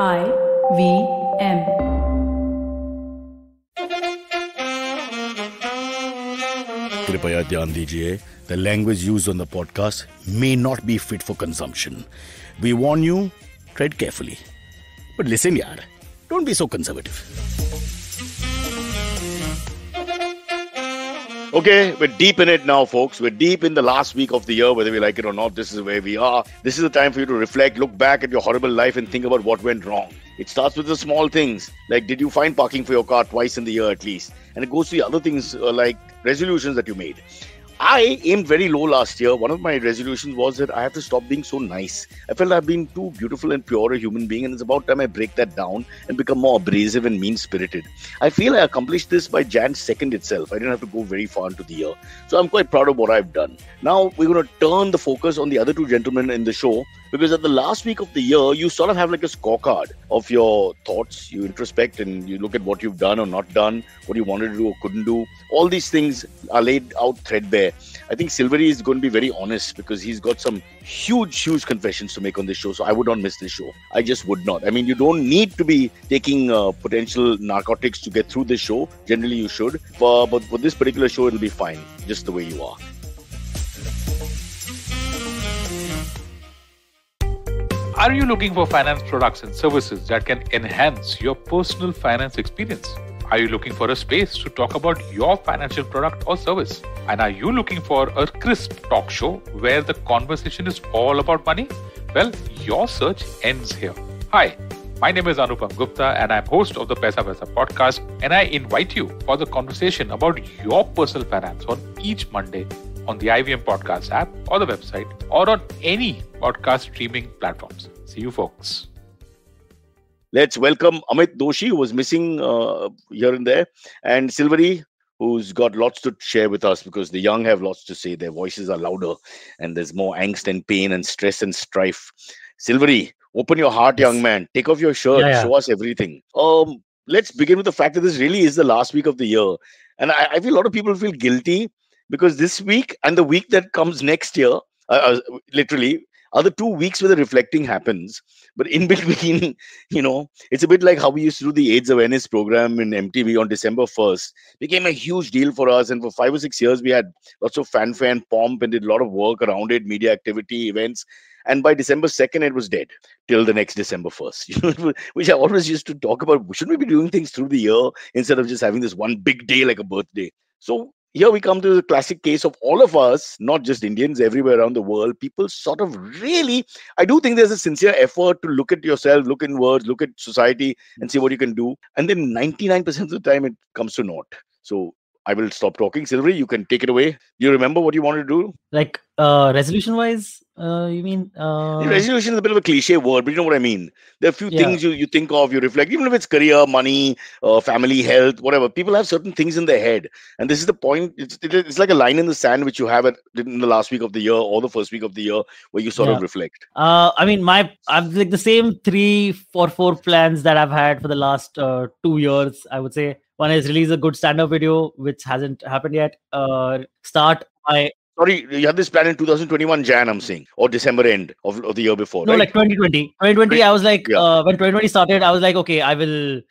IVM. कृपया ध्यान दीजिए, the language used on the podcast may not be fit for consumption. We warn you, tread carefully. But listen, yaar, don't be so conservative. Okay, we're deep in it now, folks. We're deep in the last week of the year, whether we like it or not. This is where we are. This is the time for you to reflect, look back at your horrible life and think about what went wrong. It starts with the small things, like did you find parking for your car twice in the year at least? And it goes to the other things like resolutions that you made. I aimed very low last year. One of my resolutions was that I have to stop being so nice. I felt I've been too beautiful and pure a human being, and it's about time I break that down and become more abrasive and mean-spirited. I feel I accomplished this by Jan 2nd itself. I didn't have to go very far into the year. So I'm quite proud of what I've done. Now we're going to turn the focus on the other two gentlemen in the show, because at the last week of the year, you sort of have like a scorecard of your thoughts. You introspect and you look at what you've done or not done, what you wanted to do or couldn't do. All these things are laid out threadbare. I think Silverie is going to be very honest because he's got some huge, huge confessions to make on this show. So I would not miss this show. I just would not. I mean, you don't need to be taking potential narcotics to get through this show. Generally, you should. But for this particular show, it'll be fine, just the way you are. Are you looking for finance products and services that can enhance your personal finance experience? Are you looking for a space to talk about your financial product or service? And are you looking for a crisp talk show where the conversation is all about money? Well, your search ends here. Hi, my name is Anupam Gupta and I'm host of the Pesa Vesa podcast, and I invite you for the conversation about your personal finance on each Monday on the IVM Podcast app or the website or on any podcast streaming platforms. See you folks. Let's welcome Amit Doshi, who was missing here and there, and Silverie, who's got lots to share with us because the young have lots to say. Their voices are louder and there's more angst and pain and stress and strife. Silverie, open your heart, young man. Take off your shirt. Yeah. Show us everything. Let's begin with the fact that this really is the last week of the year. And I feel a lot of people feel guilty because this week and the week that comes next year, literally, are the 2 weeks where the reflecting happens. But in between, you know, it's a bit like how we used to do the AIDS awareness program in MTV on December 1st. It became a huge deal for us. And for 5 or 6 years, we had lots of fanfare and pomp and did a lot of work around it, media activity, events. And by December 2nd, it was dead till the next December 1st, which I always used to talk about. Shouldn't we be doing things through the year instead of just having this one big day like a birthday? So here we come to the classic case of all of us, not just Indians, everywhere around the world. People sort of really, I do think there's a sincere effort to look at yourself, look inwards, look at society and see what you can do. And then 99% of the time it comes to naught. So I will stop talking. Silverie, you can take it away. Do you remember what you wanted to do? Like resolution-wise, you mean? Resolution is a bit of a cliche word, but you know what I mean. There are a few things you think of, you reflect, even if it's career, money, family, health, whatever. People have certain things in their head. And this is the point. It's like a line in the sand which you have in the last week of the year or the first week of the year where you sort of reflect. I mean, I've like the same 3 or 4 plans that I've had for the last 2 years, I would say. One is release a good stand-up video, which hasn't happened yet. Start my... Sorry, you had this plan in 2021 Jan, I'm saying, or December end of the year before. No, right? Like 2020. 2020, I was like, when 2020 started, I was like, okay, I'm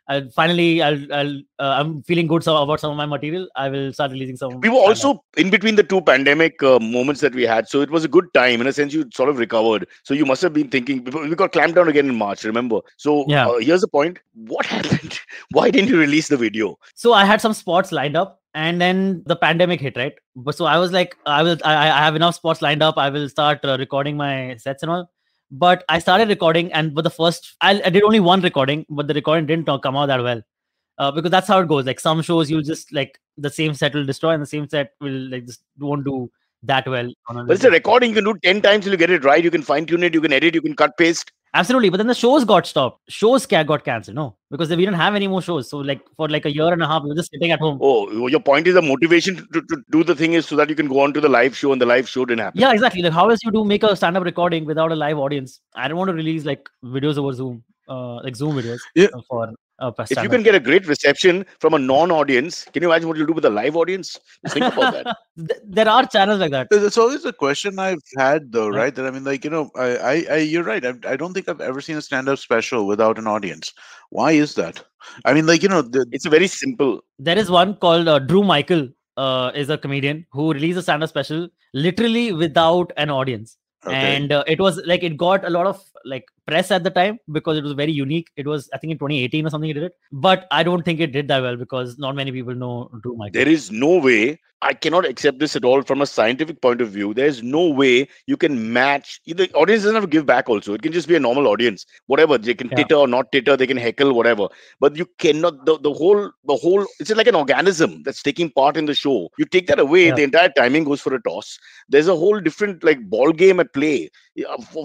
feeling good about some of my material. I will start releasing some. We were also in between the two pandemic moments that we had. So it was a good time. In a sense, you sort of recovered. So you must have been thinking, we got clamped down again in March, remember? So here's the point. What happened? Why didn't you release the video? So I had some spots lined up. And then the pandemic hit, right? But so I was like, I have enough spots lined up. I will start recording my sets and all. But I started recording, but the first, I did only one recording, but the recording didn't come out that well. Because that's how it goes. Like some shows, you'll just like the same set will destroy and the same set will like just won't do that well. But it's a recording. You can do 10 times till you get it right. You can fine tune it. You can edit. You can cut paste. Absolutely. But then the shows got stopped. Shows got cancelled. No, because we didn't have any more shows. So like for like a year and a half, we were just sitting at home. Oh, your point is the motivation to do the thing is so that you can go on to the live show, and the live show didn't happen. Yeah, exactly. Like how else you do make a stand-up recording without a live audience? I don't want to release like videos over Zoom, like Zoom videos. Yeah. For persona. If you can get a great reception from a non-audience, can you imagine what you'll do with a live audience? Think about that. There are channels like that. It's always a question I've had, though, right? That I mean, like, you know, I you're right. I don't think I've ever seen a stand-up special without an audience. Why is that? I mean, like, you know, it's very simple. There is one called Drew Michael. Is a comedian who released a stand-up special literally without an audience. Okay. And it was like, it got a lot of like press at the time because it was very unique. It was, I think in 2018 or something he did it. But I don't think it did that well because not many people know Drew Michael. There is no way, I cannot accept this at all from a scientific point of view. There is no way you can match, either audience doesn't have to give back also. It can just be a normal audience, whatever. They can titter or not titter, they can heckle, whatever. But you cannot, the whole, it's like an organism that's taking part in the show. You take that away, the entire timing goes for a toss. There's a whole different like ball game at play.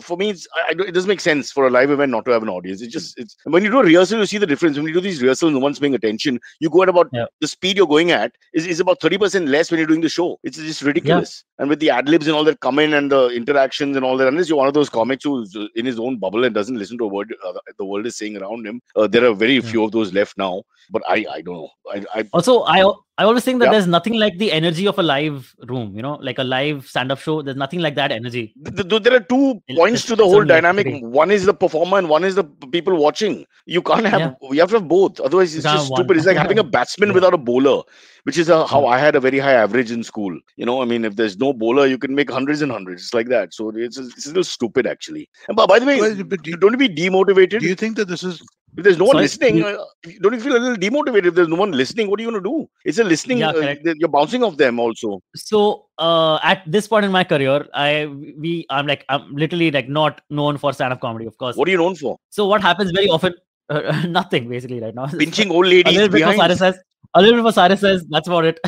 For me, it doesn't make sense for a live event not to have an audience. It's when you do a rehearsal, you see the difference. When you do these rehearsals, no one's paying attention. You go at about the speed you're going at is about 30% less when you're doing the show. It's just ridiculous. Yeah. And with the ad-libs and all that come in and the interactions and all that, unless you're one of those comics who's in his own bubble and doesn't listen to a word the world is saying around him, there are very few of those left now. But I don't know. I always think that there's nothing like the energy of a live room, you know, like a live stand-up show. There's nothing like that energy. There are two points to the whole dynamic. One is the performer and one is the people watching. You can't have, you have to have both. Otherwise, it's just stupid. It's like having a batsman without a bowler, which is how I had a very high average in school. You know, I mean, if there's no bowler, you can make hundreds and hundreds. It's like that. So it's a little stupid, actually. And by the way, don't be demotivated. Do you think that this is... If there's no one listening, don't you feel a little demotivated? If there's no one listening, what are you going to do? It's a listening, you're bouncing off them also. So at this point in my career, I'm literally like not known for stand-up comedy, of course. What are you known for? So what happens very often, nothing basically right now. Pinching old ladies behind. A little bit for Cyrus says, that's about it.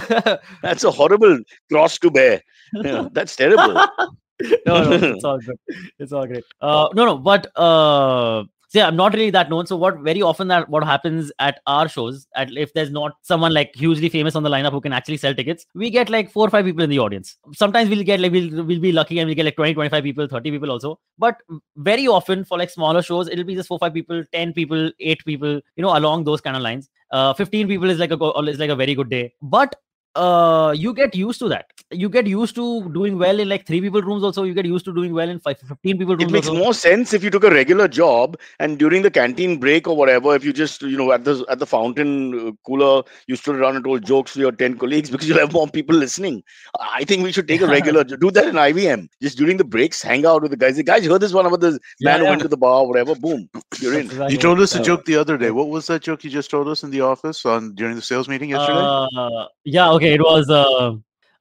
That's a horrible cross to bear. Yeah, that's terrible. No, it's all good. It's all great. So I'm not really that known. So what happens at our shows, if there's not someone like hugely famous on the lineup who can actually sell tickets, we get like 4 or 5 people in the audience. Sometimes we'll get like, we'll be lucky and we'll get like 20, 25 people, 30 people also. But very often for like smaller shows, it'll be just 4, 5 people, 10 people, 8 people, you know, along those kind of lines. 15 people is like a very good day. But you get used to that. You get used to doing well in like 3 people rooms also. You get used to doing well in 15 people rooms. It makes more sense if you took a regular job and during the canteen break or whatever, if you just, you know, at the fountain cooler, you stood around and told jokes to your 10 colleagues because you'll have more people listening. I think we should take a regular job. Do that in IVM. Just during the breaks, hang out with the guys. The guys heard this one about this man who went to the bar or whatever. Boom. You're in. You told us a joke the other day. What was that joke you just told us in the office during the sales meeting yesterday? Okay. It was,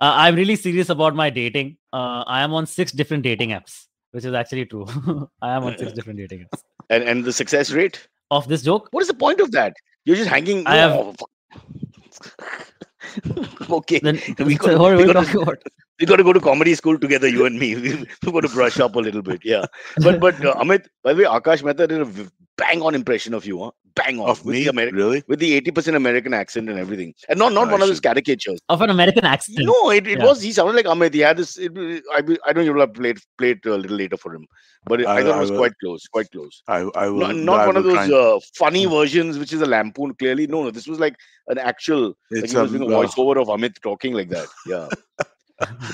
I'm really serious about my dating. I am on 6 different dating apps, which is actually true. I am on 6 different dating apps. And the success rate? Of this joke? What is the point of that? You're just hanging... Okay. Then, we got to go to comedy school together, you and me. We've got to brush up a little bit, yeah. But Amit, by the way, Akash Mehta did a bang-on impression of you, huh? Bang on. Of me? Really? With the 80% American accent and everything. And not one of those caricatures. Of an American accent? No, it was, he sounded like Amit. He had this, I don't know, you'll have played a little later for him. But I thought it was quite close. I will. Not one of those funny versions, which is a lampoon, clearly. No, this was like an actual, like he was doing a voiceover of Amit talking like that. Yeah.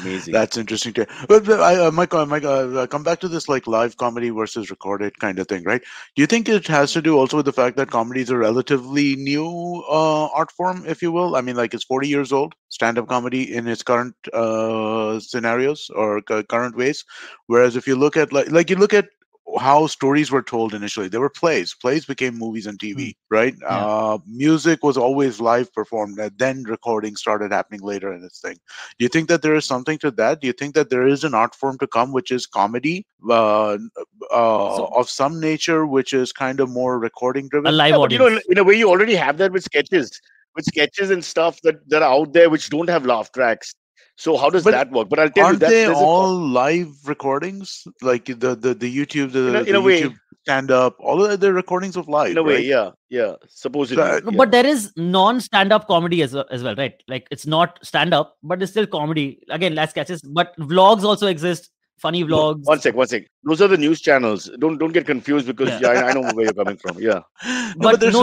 Amazing. That's interesting. But Mike, come back to this like live comedy versus recorded kind of thing, right? Do you think it has to do also with the fact that comedy is a relatively new art form, if you will? I mean, like it's 40 years old, stand-up comedy in its current scenarios or current ways. Whereas if you look at how stories were told initially. There were plays. Plays became movies and TV, right? Yeah. Music was always live performed. Then recording started happening later in this thing. Do you think that there is something to that? Do you think that there is an art form to come, which is comedy of some nature, which is kind of more recording driven? A live audience. But you know, in a way, you already have that with sketches. With sketches and stuff that are out there, which don't have laugh tracks. So how does that work? But I'll tell you that aren't they all live recordings, like the YouTube, the stand up, all of the recordings of live. In a way, yeah, supposedly. But there is non-stand-up comedy as well, right? Like it's not stand-up, but it's still comedy. Again, less sketches, but vlogs also exist. funny vlogs. One sec. Those are the news channels. Don't get confused because I know where you're coming from. Yeah. But no.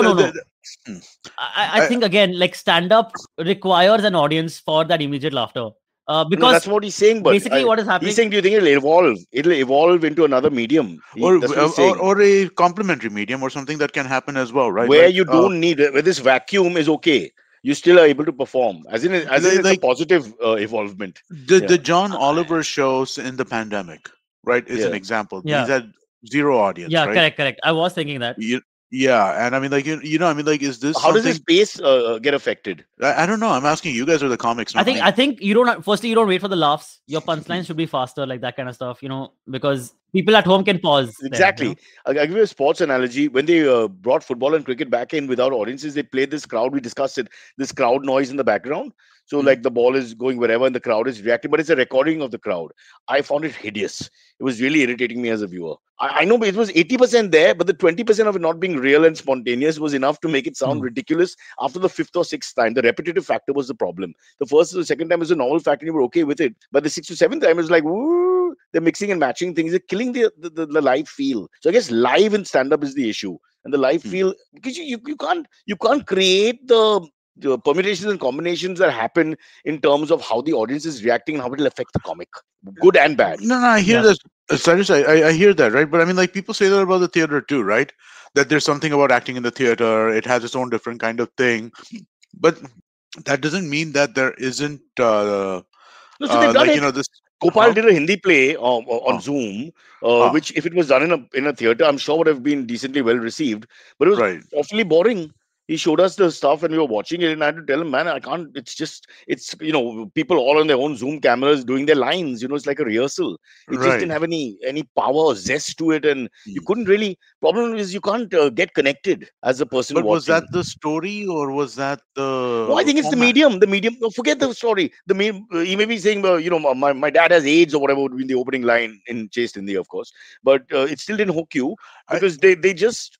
I think again, like stand-up requires an audience for that immediate laughter. Because no, that's what he's saying. But basically, what is happening? He's saying, do you think it'll evolve? It'll evolve into another medium, or a complementary medium, or something that can happen as well, right? Where like, you don't need where this vacuum is okay. You still are able to perform, as in it's a positive evolvement. The John Oliver shows in the pandemic, right, is an example. Yeah. These had zero audience. Yeah, right? correct. I was thinking that. Is this? How does this pace get affected? I don't know. I'm asking you guys are the comics. I think you don't. Firstly, you don't wait for the laughs. Your punchlines should be faster, like that kind of stuff. You know, because people at home can pause. Exactly. There, you know? I'll give you a sports analogy. When they brought football and cricket back in without audiences, they played this crowd. We discussed it. This crowd noise in the background. So like the ball is going wherever and the crowd is reacting, but it's a recording of the crowd. I found it hideous. It was really irritating me as a viewer. I know it was 80% there, but the 20% of it not being real and spontaneous was enough to make it sound ridiculous. After the fifth or sixth time, the repetitive factor was the problem. The first or the second time was a normal factor, you were okay with it. But the sixth or seventh time was like, woo, they're mixing and matching things. They're killing the live feel. So I guess live and stand-up is the issue. And the live feel, because you can't create the permutations and combinations that happen in terms of how the audience is reacting and how it will affect the comic, good and bad. No, I hear this. Cyrus, I hear that, right? But I mean, like people say that about the theater too, right? That there's something about acting in the theater. It has its own different kind of thing. But that doesn't mean that there isn't, this. Kopal did a Hindi play on Zoom, which if it was done in a theater, I'm sure would have been decently well received. But it was awfully boring. He showed us the stuff and we were watching it and I had to tell him, man, I can't, people all on their own Zoom cameras doing their lines, it's like a rehearsal. It just didn't have any power or zest to it. And you couldn't really, problem is you can't get connected as a person watching. But was that the story or was that the... No, I think it's the medium. The medium, forget the story. He may be saying, my dad has AIDS or whatever would be in the opening line in Chase India, of course. But it still didn't hook you because they just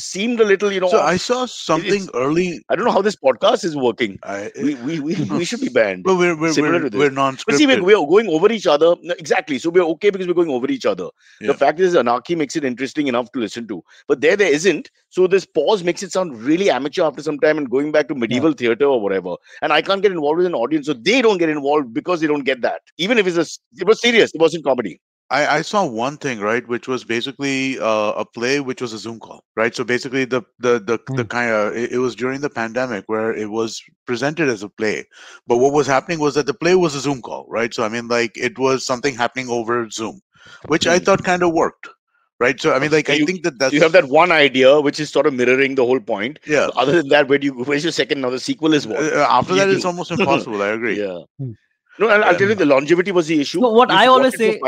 seemed a little, So I saw something early. I don't know how this podcast is working. We should be banned. But we're non-scripted. But see, we're going over each other. Exactly. So we're okay because we're going over each other. Yeah. The fact is anarchy makes it interesting enough to listen to. But there isn't. So this pause makes it sound really amateur after some time and going back to medieval theatre or whatever. And I can't get involved with an audience. So they don't get involved because they don't get that. Even if it was serious. It wasn't comedy. I saw one thing, right, which was basically a play, which was a Zoom call, right? So basically, the kind of it was during the pandemic where it was presented as a play, but what was happening was that the play was a Zoom call, right? So I mean, like it was something happening over Zoom, which I thought kind of worked. Right. So, I mean, like, I think that's... You have that one idea, which is sort of mirroring the whole point. Yeah. But other than that, where's your second? Now the sequel is what? After that, it's almost impossible. I agree. Yeah. No, I'll tell you, the longevity was the issue. So what I always say...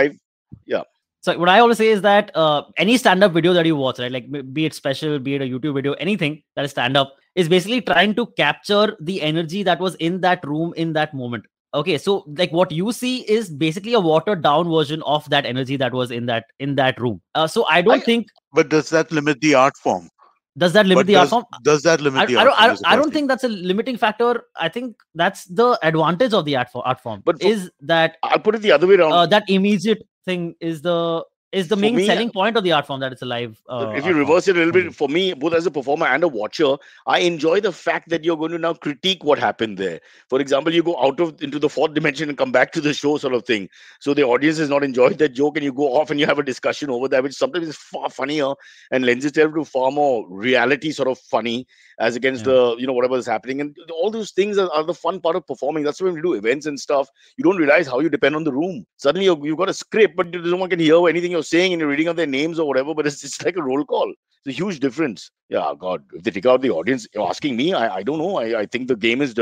So what I always say is that any stand-up video that you watch, right, like be it special, be it a YouTube video, anything that is stand-up is basically trying to capture the energy that was in that room in that moment. Okay, so like what you see is basically a watered-down version of that energy that was in that room. So I don't think. But does that limit the art form? I don't think that's a limiting factor. I think that's the advantage of the art form. But is that I'll put it the other way around. That immediate thing is the main selling point of the art form, that it's a live. If you reverse it a little bit, for me, both as a performer and a watcher, I enjoy the fact that you're going to now critique what happened there. For example, you go into the fourth dimension and come back to the show sort of thing. So the audience has not enjoyed that joke and you go off and you have a discussion over that, which sometimes is far funnier and lends itself to far more reality sort of funny as against the, whatever is happening. And all those things are the fun part of performing. That's when we do events and stuff. You don't realize how you depend on the room. Suddenly you've got a script, but no one can hear anything you're saying and you're reading out their names or whatever, but it's like a roll call. It's a huge difference. Yeah, God, if they take out the audience, you're asking me, I don't know. I think the game is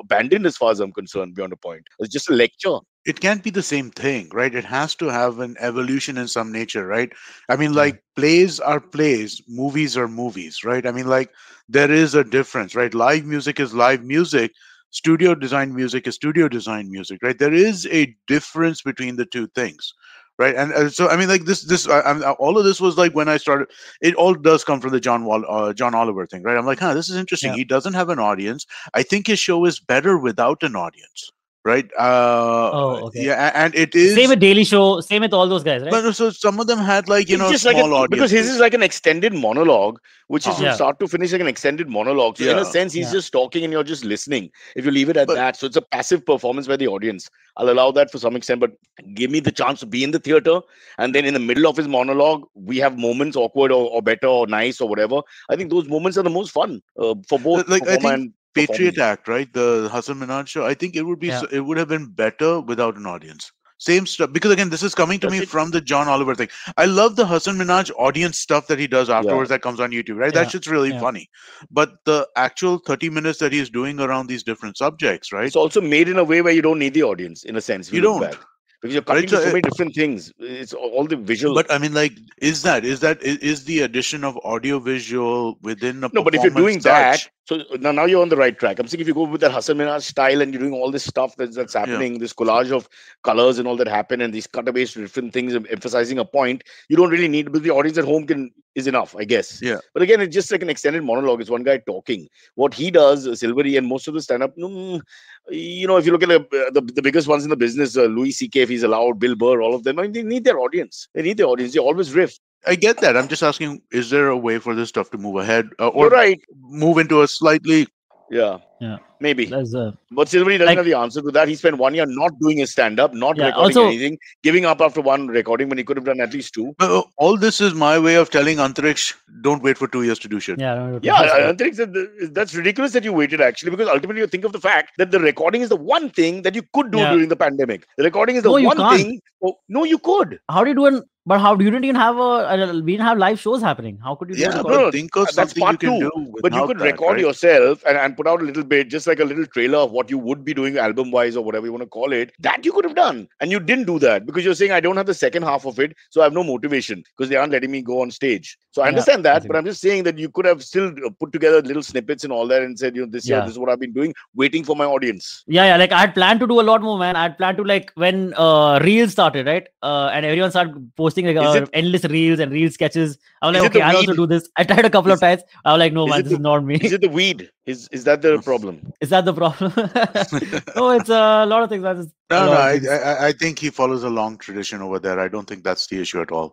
abandoned as far as I'm concerned beyond a point. It's just a lecture. It can't be the same thing, right? It has to have an evolution in some nature, right? I mean, like plays are plays, movies are movies, right? I mean, like there is a difference, right? Live music is live music. Studio design music is studio design music, right? There is a difference between the two things. Right. And so, I mean, like all of this was like when I started, it all does come from the John Oliver thing. Right. I'm like, this is interesting. Yeah. He doesn't have an audience. I think his show is better without an audience. right? Yeah, and it is same with Daily Show, same with all those guys, right? But so some of them had like you know, small audience because his is like an extended monologue, which is from start to finish like an extended monologue. So in a sense, he's just talking and you're just listening. If you leave it at that, so it's a passive performance by the audience. I'll allow that for some extent, but give me the chance to be in the theater, and then in the middle of his monologue, we have moments awkward or better or nice or whatever. I think those moments are the most fun for both. Like I think Patriot Act, right? The Hasan Minhaj show. I think it would be it would have been better without an audience. Same stuff, because again, this is coming to me from the John Oliver thing. I love the Hasan Minhaj audience stuff that he does afterwards that comes on YouTube, right? That shit's really funny. But the actual 30 minutes that he's doing around these different subjects, right? It's also made in a way where you don't need the audience, in a sense. You don't. Because you're cutting to so many different things. It's all the visual. But I mean, like, is the addition of audio-visual within a performance? No, but if you're doing that, so now you're on the right track. I'm saying if you go with that Hasan Minhaj style and you're doing all this stuff that's happening, this collage of colors and all that happen, and these cutaways to different things emphasizing a point, you don't really need, because the audience at home is enough, I guess. Yeah. But again, it's just like an extended monologue. It's one guy talking. What he does, Silverie, and most of the stand-up, you know, if you look at the biggest ones in the business, Louis C.K., if he's allowed, Bill Burr, all of them, I mean, they need their audience. They need their audience. They always riff. I get that. I'm just asking, is there a way for this stuff to move ahead or move into a slightly... Yeah. Maybe. But Silverie doesn't have the answer to that. He spent 1 year not doing his stand-up, not recording anything, giving up after one recording when he could have done at least two. All this is my way of telling Antariksha, don't wait for 2 years to do shit. Antariksha, that's ridiculous that you waited, actually, because ultimately you think of the fact that the recording is the one thing that you could do during the pandemic. The recording is the one thing. Oh, no, you could. How did one... But how you didn't even have we didn't have live shows happening. How could you think of something you can do? But you could record yourself and put out a little bit, just like a little trailer of what you would be doing album-wise or whatever you want to call it. That you could have done. And you didn't do that because you're saying, I don't have the second half of it, so I have no motivation because they aren't letting me go on stage. So I understand that, but I'm just saying that you could have still put together little snippets and all that and said, you know, this year, this is what I've been doing, waiting for my audience. Like I had planned to do a lot more, man. I had planned to, like, when Reels started, right? And everyone started posting like endless reels and reel sketches. I was like, okay, I'll also do this. I tried a couple of times. I was like, no, man, this is not me. Is it the weed? Is that the problem? Is that the problem? No, it's a lot of things. I think he follows a long tradition over there. I don't think that's the issue at all.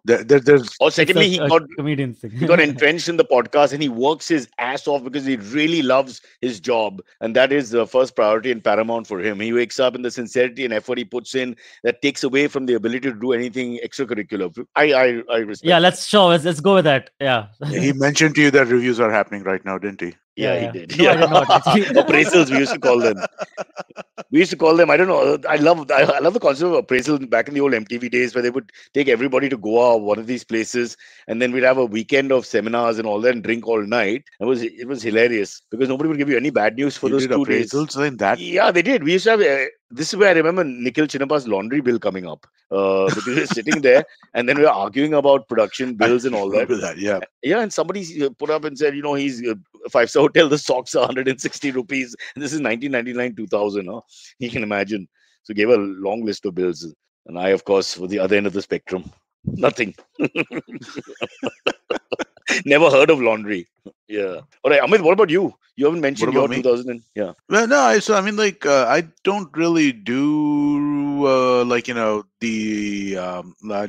Secondly, he got entrenched in the podcast and he works his ass off because he really loves his job. And that is the first priority and paramount for him. He wakes up and the sincerity and effort he puts in, that takes away from the ability to do anything extracurricular. I respect. Yeah, let's go with that. Yeah. He mentioned to you that reviews are happening right now, didn't he? Yeah, he did. No, I did not. Appraisals, we used to call them. I don't know. I love the concept of appraisals back in the old MTV days where they would take everybody to Goa or one of these places, and then we'd have a weekend of seminars and all that and drink all night. It was hilarious because nobody would give you any bad news for those 2 days. Yeah, they did. We used to have... this is where I remember Nikhil Chinnappa's laundry bill coming up. Because we were sitting there and then we were arguing about production bills and all that. And somebody put up and said, you know, he's a five-star hotel, the socks are 160 rupees. And this is 1999, 2000. Huh? You can imagine. So gave a long list of bills. And I, of course, were the other end of the spectrum. Nothing. Never heard of laundry. Yeah. All right, Amit, what about you? You haven't mentioned your 2000. Well, no, I mean, like, I don't really do, like, you know, the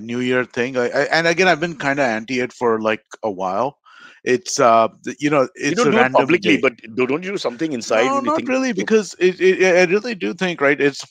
New Year thing. And again, I've been kind of anti it for, like, a while. It's, you know, it's you don't do it publicly, day. But don't you do something inside? No, not really, because I really do think, right, it's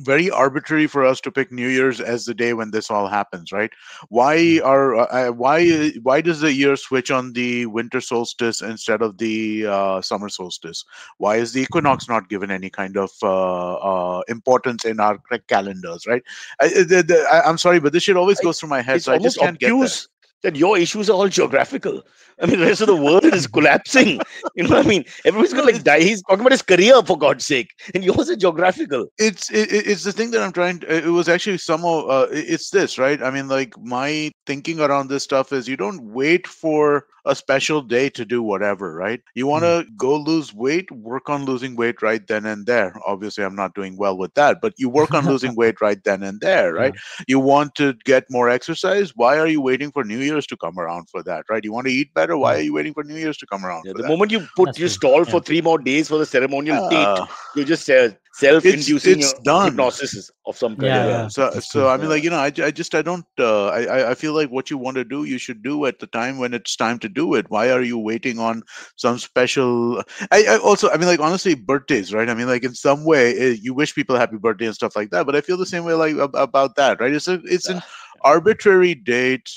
very arbitrary for us to pick New Year's as the day when this all happens, right? Why does the year switch on the winter solstice instead of the summer solstice? Why is the equinox not given any kind of importance in our calendars, right? I'm sorry, but this shit always goes through my head, so I just can't get that. That your issues are all geographical. I mean, the rest of the world is collapsing. You know what I mean? Everybody's going to like die. He's talking about his career, for God's sake. And yours are geographical. It's the thing that I'm trying to... It was actually somehow... it's this, right? I mean, like, my thinking around this stuff is you don't wait for a special day to do whatever, right? You want to go lose weight, work on losing weight right then and there. Obviously, I'm not doing well with that, but you work on losing weight right then and there, right? Yeah. You want to get more exercise. Why are you waiting for New Year's to come around for that, right? You want to eat better. Why are you waiting for New Year's to come around? The moment you stall for 3 more days for the ceremonial date, you just self-inducing hypnosis of some kind. Yeah. So I mean, like, you know, I don't. I feel like what you want to do, you should do at the time when it's time to do it. Why are you waiting on some special? I also, I mean, like, honestly, birthdays, right? I mean, like, in some way, you wish people happy birthday and stuff like that. But I feel the same way, like, about that, right? It's an arbitrary date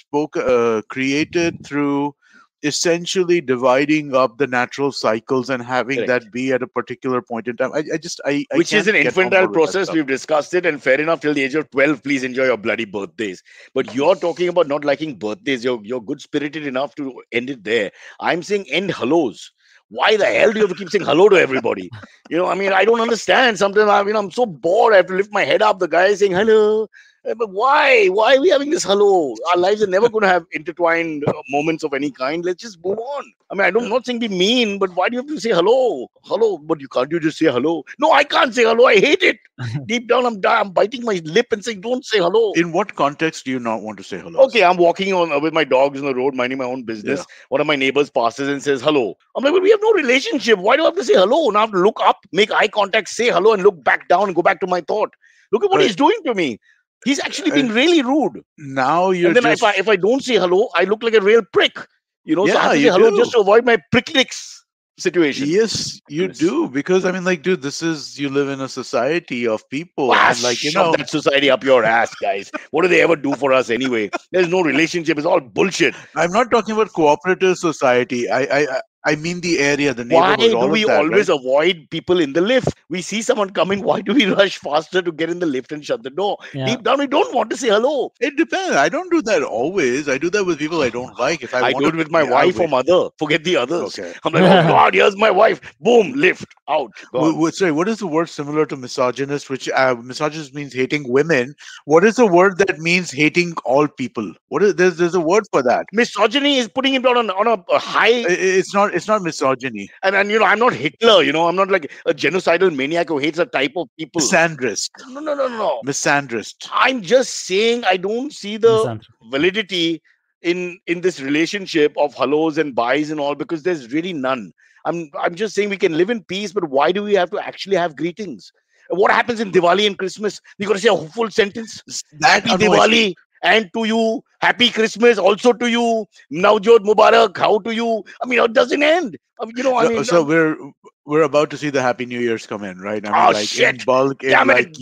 created through essentially dividing up the natural cycles and having that be at a particular point in time. I which is an infantile process. We've discussed it, and fair enough, till the age of 12, please enjoy your bloody birthdays. But you're talking about not liking birthdays. You're good spirited enough to end it there. I'm saying end hellos. Why the hell do you have to keep saying hello to everybody? You know, I mean, I don't understand. Sometimes I'm so bored. I have to lift my head up. The guy is saying hello. But why? Why are we having this hello? Our lives are never going to have intertwined moments of any kind. Let's just move on. I mean, I'm not saying be mean, but why do you have to say hello? Hello, but you can't. You just say hello. No, I can't say hello. I hate it. Deep down, I'm biting my lip and saying, don't say hello. In what context do you not want to say hello? Okay, I'm walking on with my dogs on the road, minding my own business. Yeah. One of my neighbors passes and says hello. I'm like, well, we have no relationship. Why do I have to say hello? Now I have to look up, make eye contact, say hello, and look back down and go back to my thought. Look at what he's doing to me. He's actually being really rude. Now you're. And then if I don't say hello, I look like a real prick. You know, so I have to say hello just to avoid my pricklicks situation. Yes, you do, because I mean, like, dude, you live in a society of people, and like, you know, that society up your ass, guys. What do they ever do for us anyway? There's no relationship. It's all bullshit. I'm not talking about cooperative society. I mean the area, the neighborhood. Why do we always avoid people in the lift? We see someone coming. Why do we rush faster to get in the lift and shut the door? Yeah. Deep down, we don't want to say hello. It depends. I don't do that always. I do that with people I don't like. If I do it with my wife or mother. Forget the others. Okay. I'm like, oh God, here's my wife. Boom, lift out. Sorry, what is the word similar to misogynist? Which misogynist means hating women. What is the word that means hating all people? There's a word for that. Misogyny is putting it on a high. It's not misogyny. And you know, I'm not Hitler, you know, I'm not like a genocidal maniac who hates a type of people. Misandrist. No. Misandrist. I'm just saying I don't see the validity in this relationship of hellos and byes and all, because there's really none. I'm just saying we can live in peace, but why do we have to actually have greetings? What happens in Diwali and Christmas? You got to say a full sentence. Happy Diwali. And to you, happy Christmas. Also to you, Navjot Mubarak. How to you? I mean, it doesn't end. You know, so we're about to see the Happy New Year's come in, right? I mean, like, shit! In bulk, damn it!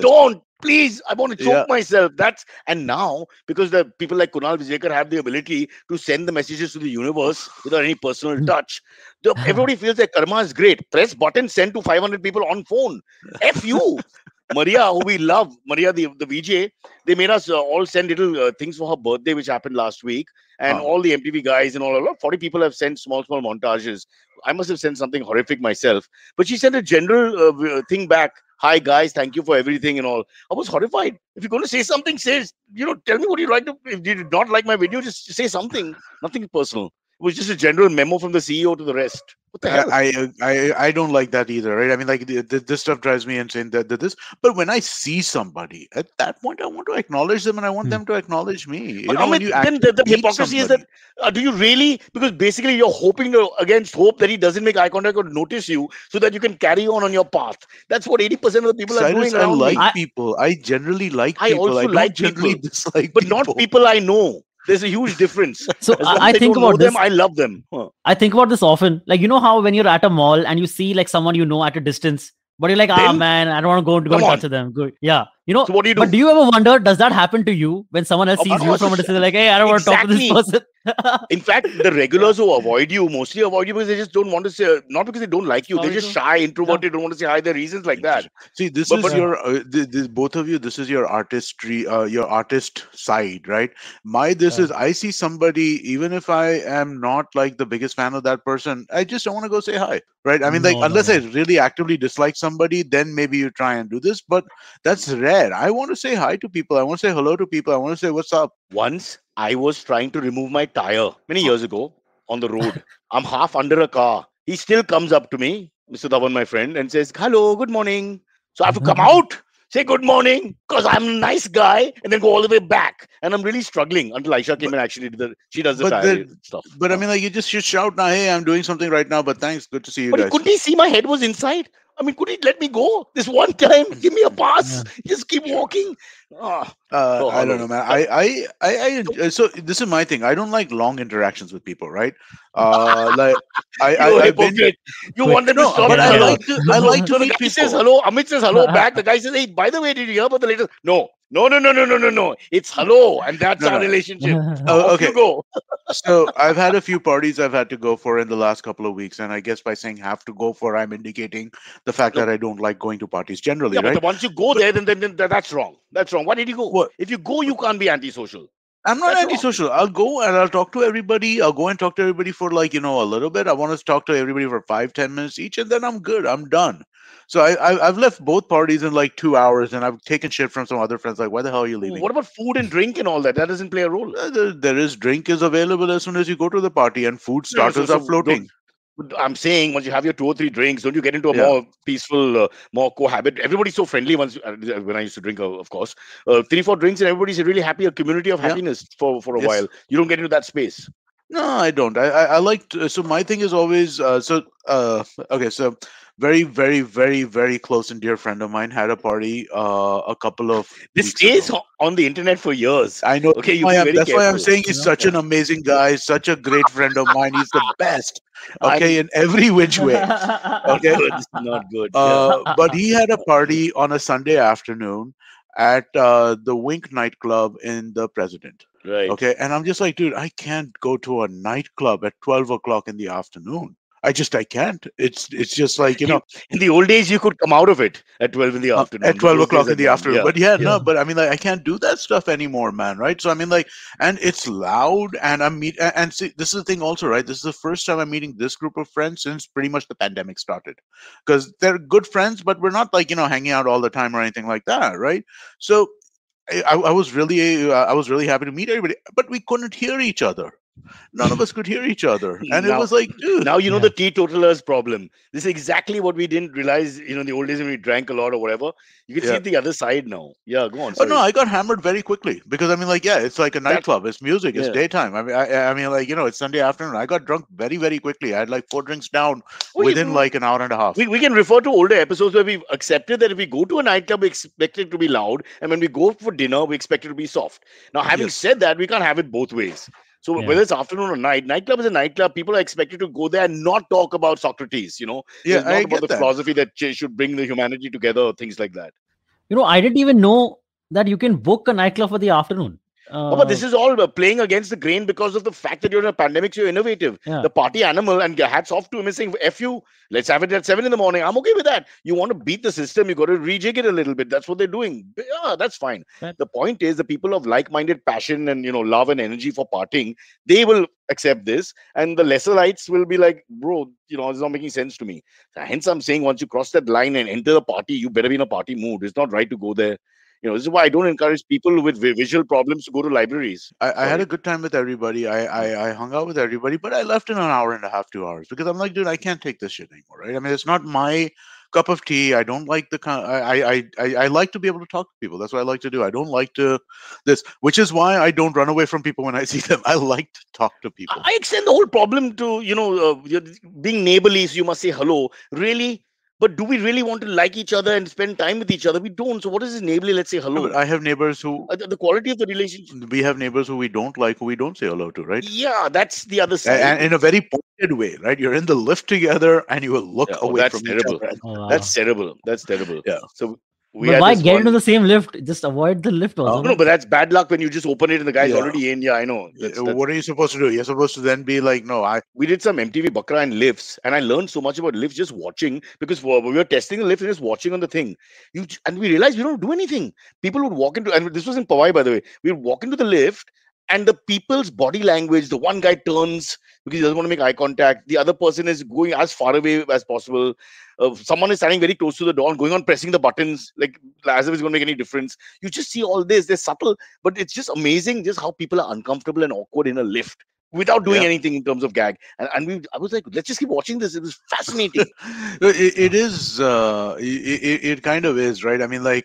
Don't. Please, I want to choke myself. And now, because the people like Kunal Vizekar have the ability to send the messages to the universe without any personal touch, everybody feels that karma is great. Press button, send to 500 people on phone. F you. Maria, who we love, Maria the VJ, they made us all send little things for her birthday, which happened last week. And all the MTV guys and all 40 people have sent small montages. I must have sent something horrific myself. But she sent a general thing back. Hi, guys, thank you for everything and all. I was horrified. If you're going to say something, tell me what you like. If you did not like my video, just say something. Nothing personal. It was just a general memo from the CEO to the rest. What the hell? I don't like that either, right? I mean, like, this stuff drives me insane. But when I see somebody, at that point, I want to acknowledge them and I want them to acknowledge me. But then the hypocrisy is that, do you really? Because basically you're hoping against hope that he doesn't make eye contact or notice you so that you can carry on your path. That's what 80% of the people are doing. I like people. I generally like people. I also like people. Dislike but people. Not people I know. There's a huge difference. So I think about them. I love them. I think about this often. Like, you know how when you're at a mall and you see like someone you know at a distance, but you're like, man, I don't want to go and talk to them. Good, yeah. You know. So what do you do? But do you ever wonder, does that happen to you when someone else sees you from a distance? Like, hey, I don't want to talk to this person. In fact, the regulars who avoid you mostly avoid you because they just don't want to say. Not because they don't like you. They're just shy, introverted, don't want to say hi. There are reasons like that. See, this is your both of you. This is your artistry, your artist side, right? This is I see somebody, even if I am not like the biggest fan of that person, I just don't want to go say hi, right? I mean, unless I really actively dislike somebody, then maybe you try and do this, but that's rare. I want to say hi to people. I want to say hello to people. I want to say what's up. Once I was trying to remove my tire many years ago on the road. I'm half under a car. He still comes up to me, Mr. Dhawan, my friend, and says, hello, good morning. So I have to come out, say good morning, because I'm a nice guy, and then go all the way back. And I'm really struggling until Aisha came and actually she does the tire stuff. But I mean, like, you just shout, hey, I'm doing something right now, but thanks. Good to see you guys. Couldn't he see my head was inside? I mean, could he let me go this one time? Give me a pass. Yeah. Just keep walking. I don't know, man. I so this is my thing. I don't like long interactions with people, right? Like I like to meet people. Says hello. Amit says hello back. The guy says, "Hey, by the way, did you hear about the latest?" No. It's hello, and that's our relationship. Okay. Go. So I've had a few parties I've had to go for in the last couple of weeks, and I guess by saying "have to go for," I'm indicating the fact that I don't like going to parties generally, right? But once you go there, then that's wrong. That's wrong. Why did you go? What? If you go, you can't be antisocial. I'm not antisocial. I'll go and I'll talk to everybody. I'll go and talk to everybody for a little bit. I want to talk to everybody for 5-10 minutes each, and then I'm good. I'm done. So I've left both parties in 2 hours, and I've taken shit from some other friends. Like, why the hell are you leaving? What about food and drink and all that? That doesn't play a role. Drink is available as soon as you go to the party, and food starters are floating. I'm saying once you have your 2 or 3 drinks, don't you get into a more peaceful, more cohabit? Everybody's so friendly when I used to drink, of course. 3-4 drinks and everybody's really happy, a community of happiness for a while. You don't get into that space. No, I don't. I like to, so my thing is always, so very, very, very, very close and dear friend of mine had a party a couple of this stays ago. On the internet for years. I know. Okay, that's why I'm saying he's such an amazing guy, such a great friend of mine. He's the best. Okay, in every which way. Okay, it's not good. But he had a party on a Sunday afternoon at the Wink nightclub in the President. Right. Okay, and I'm just like, dude, I can't go to a nightclub at 12 o'clock in the afternoon. I can't. It's just in the old days, you could come out of it at 12 in the afternoon. At 12 o'clock in the afternoon. Yeah. But I can't do that stuff anymore, man. Right. So, and it's loud and this is the thing also, right? This is the first time I'm meeting this group of friends since pretty much the pandemic started, because they're good friends, but we're not hanging out all the time or anything like that. Right. So I was really happy to meet everybody, but we couldn't hear each other. None of us could hear each other. And it was like, dude. Now, the teetotaler's problem. This is exactly what we didn't realize, in the old days when we drank a lot or whatever. You can see the other side now. Yeah, go on. Sorry. Oh, no, I got hammered very quickly because, it's like a nightclub. It's music. It's daytime. It's Sunday afternoon. I got drunk very, very quickly. I had 4 drinks down within an hour and a half. We can refer to older episodes where we've accepted that if we go to a nightclub, we expect it to be loud. And when we go for dinner, we expect it to be soft. Now, having said that, we can't have it both ways. So whether it's afternoon or night, nightclub is a nightclub. People are expected to go there and not talk about Socrates, It's not about the philosophy that should bring the humanity together, things like that. I didn't even know that you can book a nightclub for the afternoon. But this is all playing against the grain because of the fact that you're in a pandemic, so you're innovative. Yeah. The party animal, and hats off to him, is saying, F you, let's have it at 7 in the morning. I'm okay with that. You want to beat the system, you got to rejig it a little bit. That's what they're doing. Yeah, that's fine. Right. The point is the people of like-minded passion and, love and energy for partying, they will accept this, and the lesser lights will be like, bro, it's not making sense to me. Hence, I'm saying once you cross that line and enter the party, you better be in a party mood. It's not right to go there. This is why I don't encourage people with visual problems to go to libraries. I had a good time with everybody. I hung out with everybody, but I left in an hour and a half, 2 hours, because I'm like, dude, I can't take this shit anymore, right? It's not my cup of tea. I don't like the kind. I like to be able to talk to people. That's what I like to do. I don't like to this, which is why I don't run away from people when I see them. I like to talk to people. I extend the whole problem to being neighborly. So you must say hello. Really. But do we really want to like each other and spend time with each other? We don't. So what is this neighborly? Let's say hello. No, I have neighbors who... the quality of the relationship. We have neighbors who we don't like, who we don't say hello to, right? Yeah, that's the other side. And in a very pointed way, right? You're in the lift together and you will look away from each other. Oh, wow. That's terrible. That's terrible. Yeah. So... why get into the same lift? Just avoid the lift also. No, but that's bad luck when you just open it and the guy's already in. Yeah, I know. That's... What are you supposed to do? You're supposed to then be like, no, We did some MTV Bakra and lifts, and I learned so much about lifts just watching, because we were testing the lift and just watching on the thing. And we realized we don't do anything. People would walk into... And this was in Powai, by the way. We'd walk into the lift, and the people's body language, the one guy turns because he doesn't want to make eye contact. The other person is going as far away as possible. Someone is standing very close to the door and going on pressing the buttons, as if it's going to make any difference. You just see all this. They're subtle, but it's just amazing just how people are uncomfortable and awkward in a lift without doing anything in terms of gag. I was like, let's just keep watching this. It was fascinating. It kind of is, right?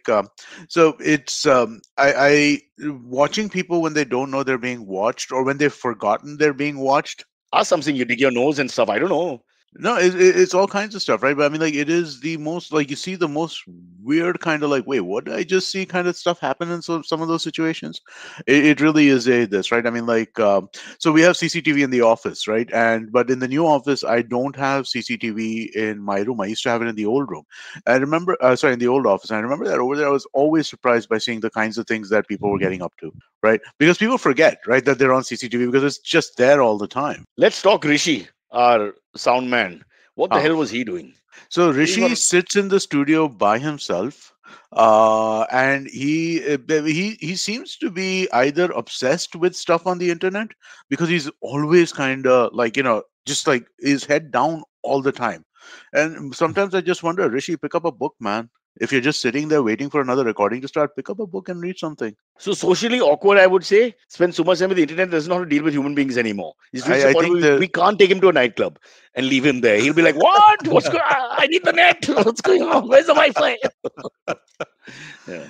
Watching people when they don't know they're being watched or when they've forgotten they're being watched. Ask something, you dig your nose and stuff. I don't know. No, it's all kinds of stuff, right? But I mean, like, it is the most, like, you see the most weird kind of, like, wait, what did I just see kind of stuff happen in some of those situations? It really is this, right? I mean, like, so we have CCTV in the office, right? But in the new office, I don't have CCTV in my room. I used to have it in the old room. I remember, sorry, in the old office. I remember that over there, I was always surprised by seeing the kinds of things that people were getting up to, right? Because people forget, right, that they're on CCTV because it's just there all the time. Let's talk Rishi, our sound man. What the hell was he doing? So Rishi sits in the studio by himself, and he seems to be either obsessed with stuff on the internet, because he's always kind of like, you know, just like his head down all the time. And sometimes I just wonder, Rishi, pick up a book, man. If you're just sitting there waiting for another recording to start, pick up a book and read something. So socially awkward, I would say, spend so much time with the internet, doesn't know how to deal with human beings anymore. We can't take him to a nightclub and leave him there. He'll be like, what? What's going on? I need the net. What's going on? Where's the Wi-Fi? Yeah.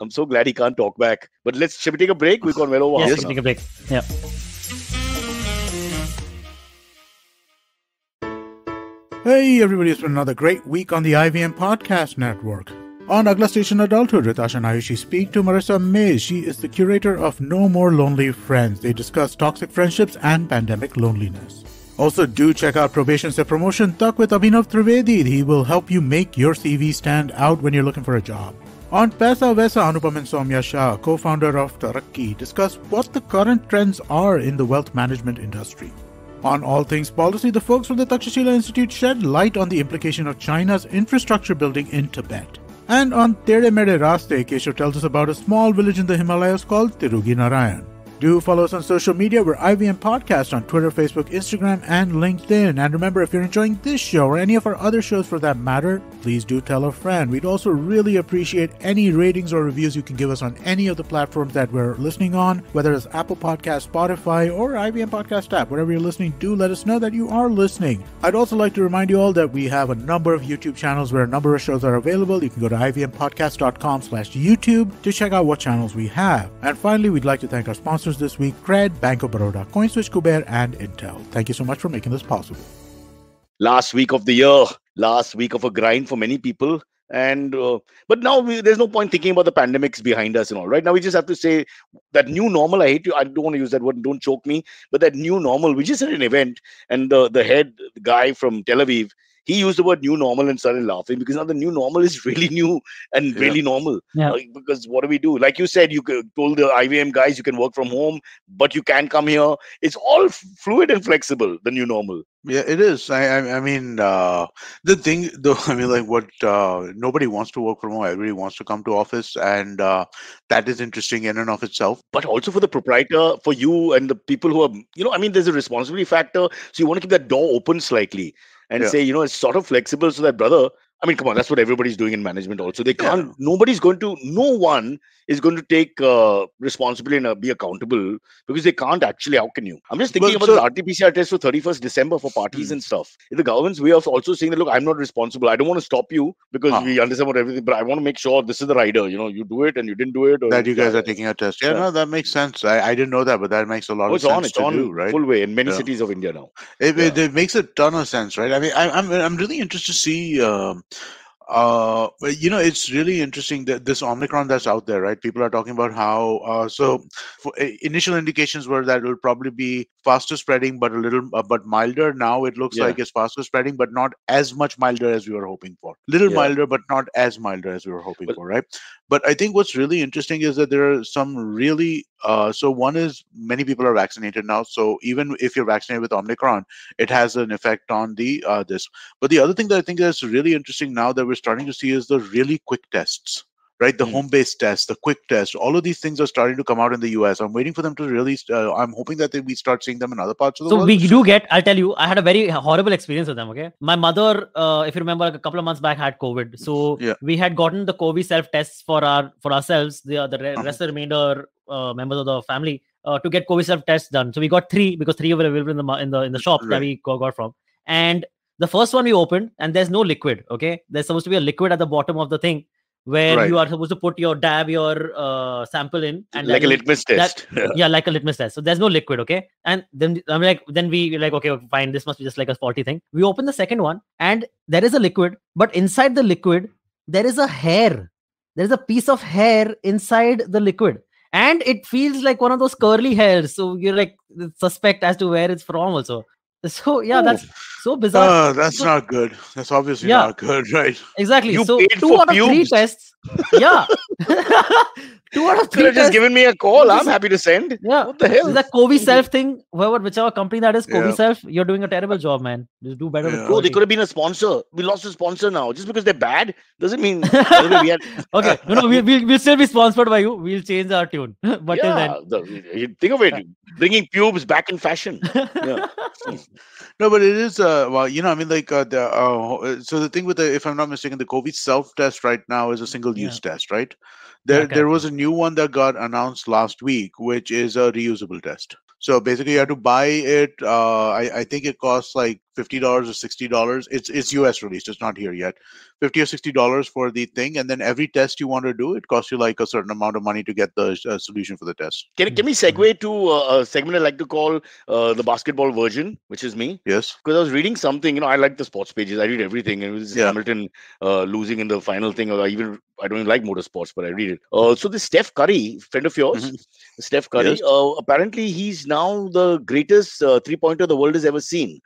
I'm so glad he can't talk back. But should we take a break? We've gone well over. Yes, take a break. Yeah. Hey everybody, it's been another great week on the IVM Podcast Network. On Agla Station Adulthood, Ritash and Ayushi speak to Marissa May. She is the curator of No More Lonely Friends. They discuss toxic friendships and pandemic loneliness. Also, do check out Probation Se Promotion Tak with Abhinav Trivedi. He will help you make your CV stand out when you're looking for a job. On Pesa Vesa, Anupam and Soumya Shah, co-founder of Tarakki, discuss what the current trends are in the wealth management industry. On All Things Policy, the folks from the Takshashila Institute shed light on the implication of China's infrastructure building in Tibet. And on Tere Mere Raste, Kesho tells us about a small village in the Himalayas called Tiruginarayan. Do follow us on social media. We're IVM Podcast on Twitter, Facebook, Instagram, and LinkedIn. And remember, if you're enjoying this show or any of our other shows for that matter, please do tell a friend. We'd also really appreciate any ratings or reviews you can give us on any of the platforms that we're listening on, whether it's Apple Podcasts, Spotify, or IVM Podcast app. Wherever you're listening, do let us know that you are listening. I'd also like to remind you all that we have a number of YouTube channels where a number of shows are available. You can go to ivmpodcast.com/YouTube to check out what channels we have. And finally, we'd like to thank our sponsors this week: Cred, Bank of Baroda, CoinSwitch, Kuber, and Intel. Thank you so much for making this possible. Last week of the year, last week of a grind for many people. And but now there's no point thinking about the pandemics behind us and all. Right now, we just have to say that new normal. I hate you. I don't want to use that word. Don't choke me. But that new normal. We just had an event, and the head guy from Tel Aviv, he used the word new normal and started laughing, because now the new normal is really new and really normal. Yeah. Because what do we do? Like you said, you told the IVM guys you can work from home, but you can come here. It's all fluid and flexible, the new normal. Yeah, it is. I mean, the thing, though, I mean, like, what nobody wants to work from home. Everybody wants to come to office, and that is interesting in and of itself. But also for the proprietor, for you and the people who are, you know, I mean, there's a responsibility factor. So you want to keep that door open slightly and say, you know, it's sort of flexible so that, brother, I mean, come on, that's what everybody's doing in management also. They can't, no one is going to take responsibility and be accountable, because they can't actually, how can you? I'm just thinking about the RT-PCR test for 31st December for parties and stuff. The government's way of also saying that, look, I'm not responsible. I don't want to stop you because we understand about everything, but I want to make sure this is the rider. You know, you do it and you didn't do it. Or that you guys are taking a test. Yeah, no, that makes sense. I didn't know that, but that makes a lot of sense. It's on, right? Full way in many cities of India now. It makes a ton of sense, right? I mean, I'm really interested to see... you know, it's really interesting that this Omicron that's out there, right? People are talking about how, initial indications were that it will probably be faster spreading, but a little, but milder. Now it looks like it's faster spreading, but not as much milder as we were hoping for. Little milder, but not as milder as we were hoping for, right? But I think what's really interesting is that there are some really, so one is many people are vaccinated now. So even if you're vaccinated with Omicron, it has an effect on the, this. But the other thing that I think that's really interesting now that we're starting to see is the really quick tests, right? The home-based tests, the quick tests, all of these things are starting to come out in the US. I'm waiting for them to really, I'm hoping that we start seeing them in other parts of the world. So we do get, I'll tell you, I had a very horrible experience with them, okay? My mother, if you remember, a couple of months back had COVID. So we had gotten the CoviSelf tests for ourselves, the rest of the remainder members of the family, to get CoviSelf tests done. So we got three, because three were available in the shop that we got from. And the first one we opened, and there's no liquid, okay? There's supposed to be a liquid at the bottom of the thing. where you are supposed to put your sample in, and like a litmus test. Like a litmus test. So there's no liquid, okay? And then I'm like, then we like, okay, fine, this must be just like a faulty thing. We open the second one, and there is a liquid, but inside the liquid there is a hair. There is a piece of hair inside the liquid, and it feels like one of those curly hairs. So you're like suspect as to where it's from, also. So yeah, that's so bizarre. That's so, not good. That's obviously not good, right? Exactly. You so paid 2 out of 3 tests. Yeah. 2 out of 3 tests. Just given me a call. I'm happy to send. Yeah. What the hell? So that CoviSelf thing, whichever company that is, CoviSelf, you're doing a terrible job, man. Just do better. Yeah. Bro, they could have been a sponsor. We lost a sponsor now. Just because they're bad doesn't mean. Okay. No. We'll still be sponsored by you. We'll change our tune. But till then, think of it. Bringing pubes back in fashion. Yeah. No, but it is so the thing with the, if I'm not mistaken, the COVID self-test right now is a single-use test, right? There was a new one that got announced last week, which is a reusable test. So basically, you have to buy it. I think it costs like $50 or $60. It's US released. It's not here yet. $50 or $60 for the thing, and then every test you want to do, it costs you like a certain amount of money to get the solution for the test. Can we segue to a segment I like to call the basketball virgin, which is me? Yes. Because I was reading something. I like the sports pages. I read everything. It was Hamilton losing in the final thing, or I don't even like motorsports, but I read it. So this Steph Curry, friend of yours, Steph Curry. Yes. Apparently, he's now the greatest three-pointer the world has ever seen.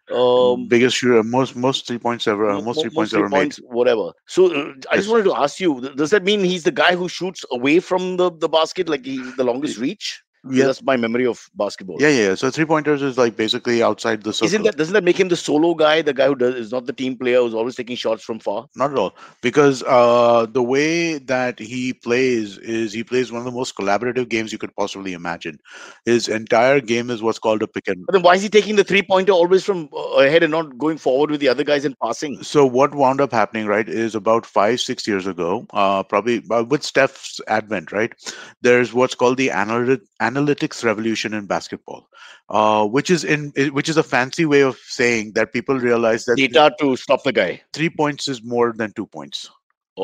Biggest shooter, most 3 points ever, most 3 points ever made. Whatever. So I just wanted to ask you: does that mean he's the guy who shoots away from the basket, like he's the longest reach? Yeah, that's my memory of basketball. Yeah. So 3-pointers is like basically outside the circle. Doesn't that make him the solo guy, the guy who is not the team player, who's always taking shots from far? Not at all, because the way that he plays is he plays one of the most collaborative games you could possibly imagine. His entire game is what's called a pick and roll. Then why is he taking the 3-pointer always from ahead and not going forward with the other guys and passing? So what wound up happening, right, is about 5-6 years ago, probably with Steph's advent, right? There's what's called the analytics revolution in basketball, which is a fancy way of saying that people realize that data to stop the guy. 3 points is more than 2 points,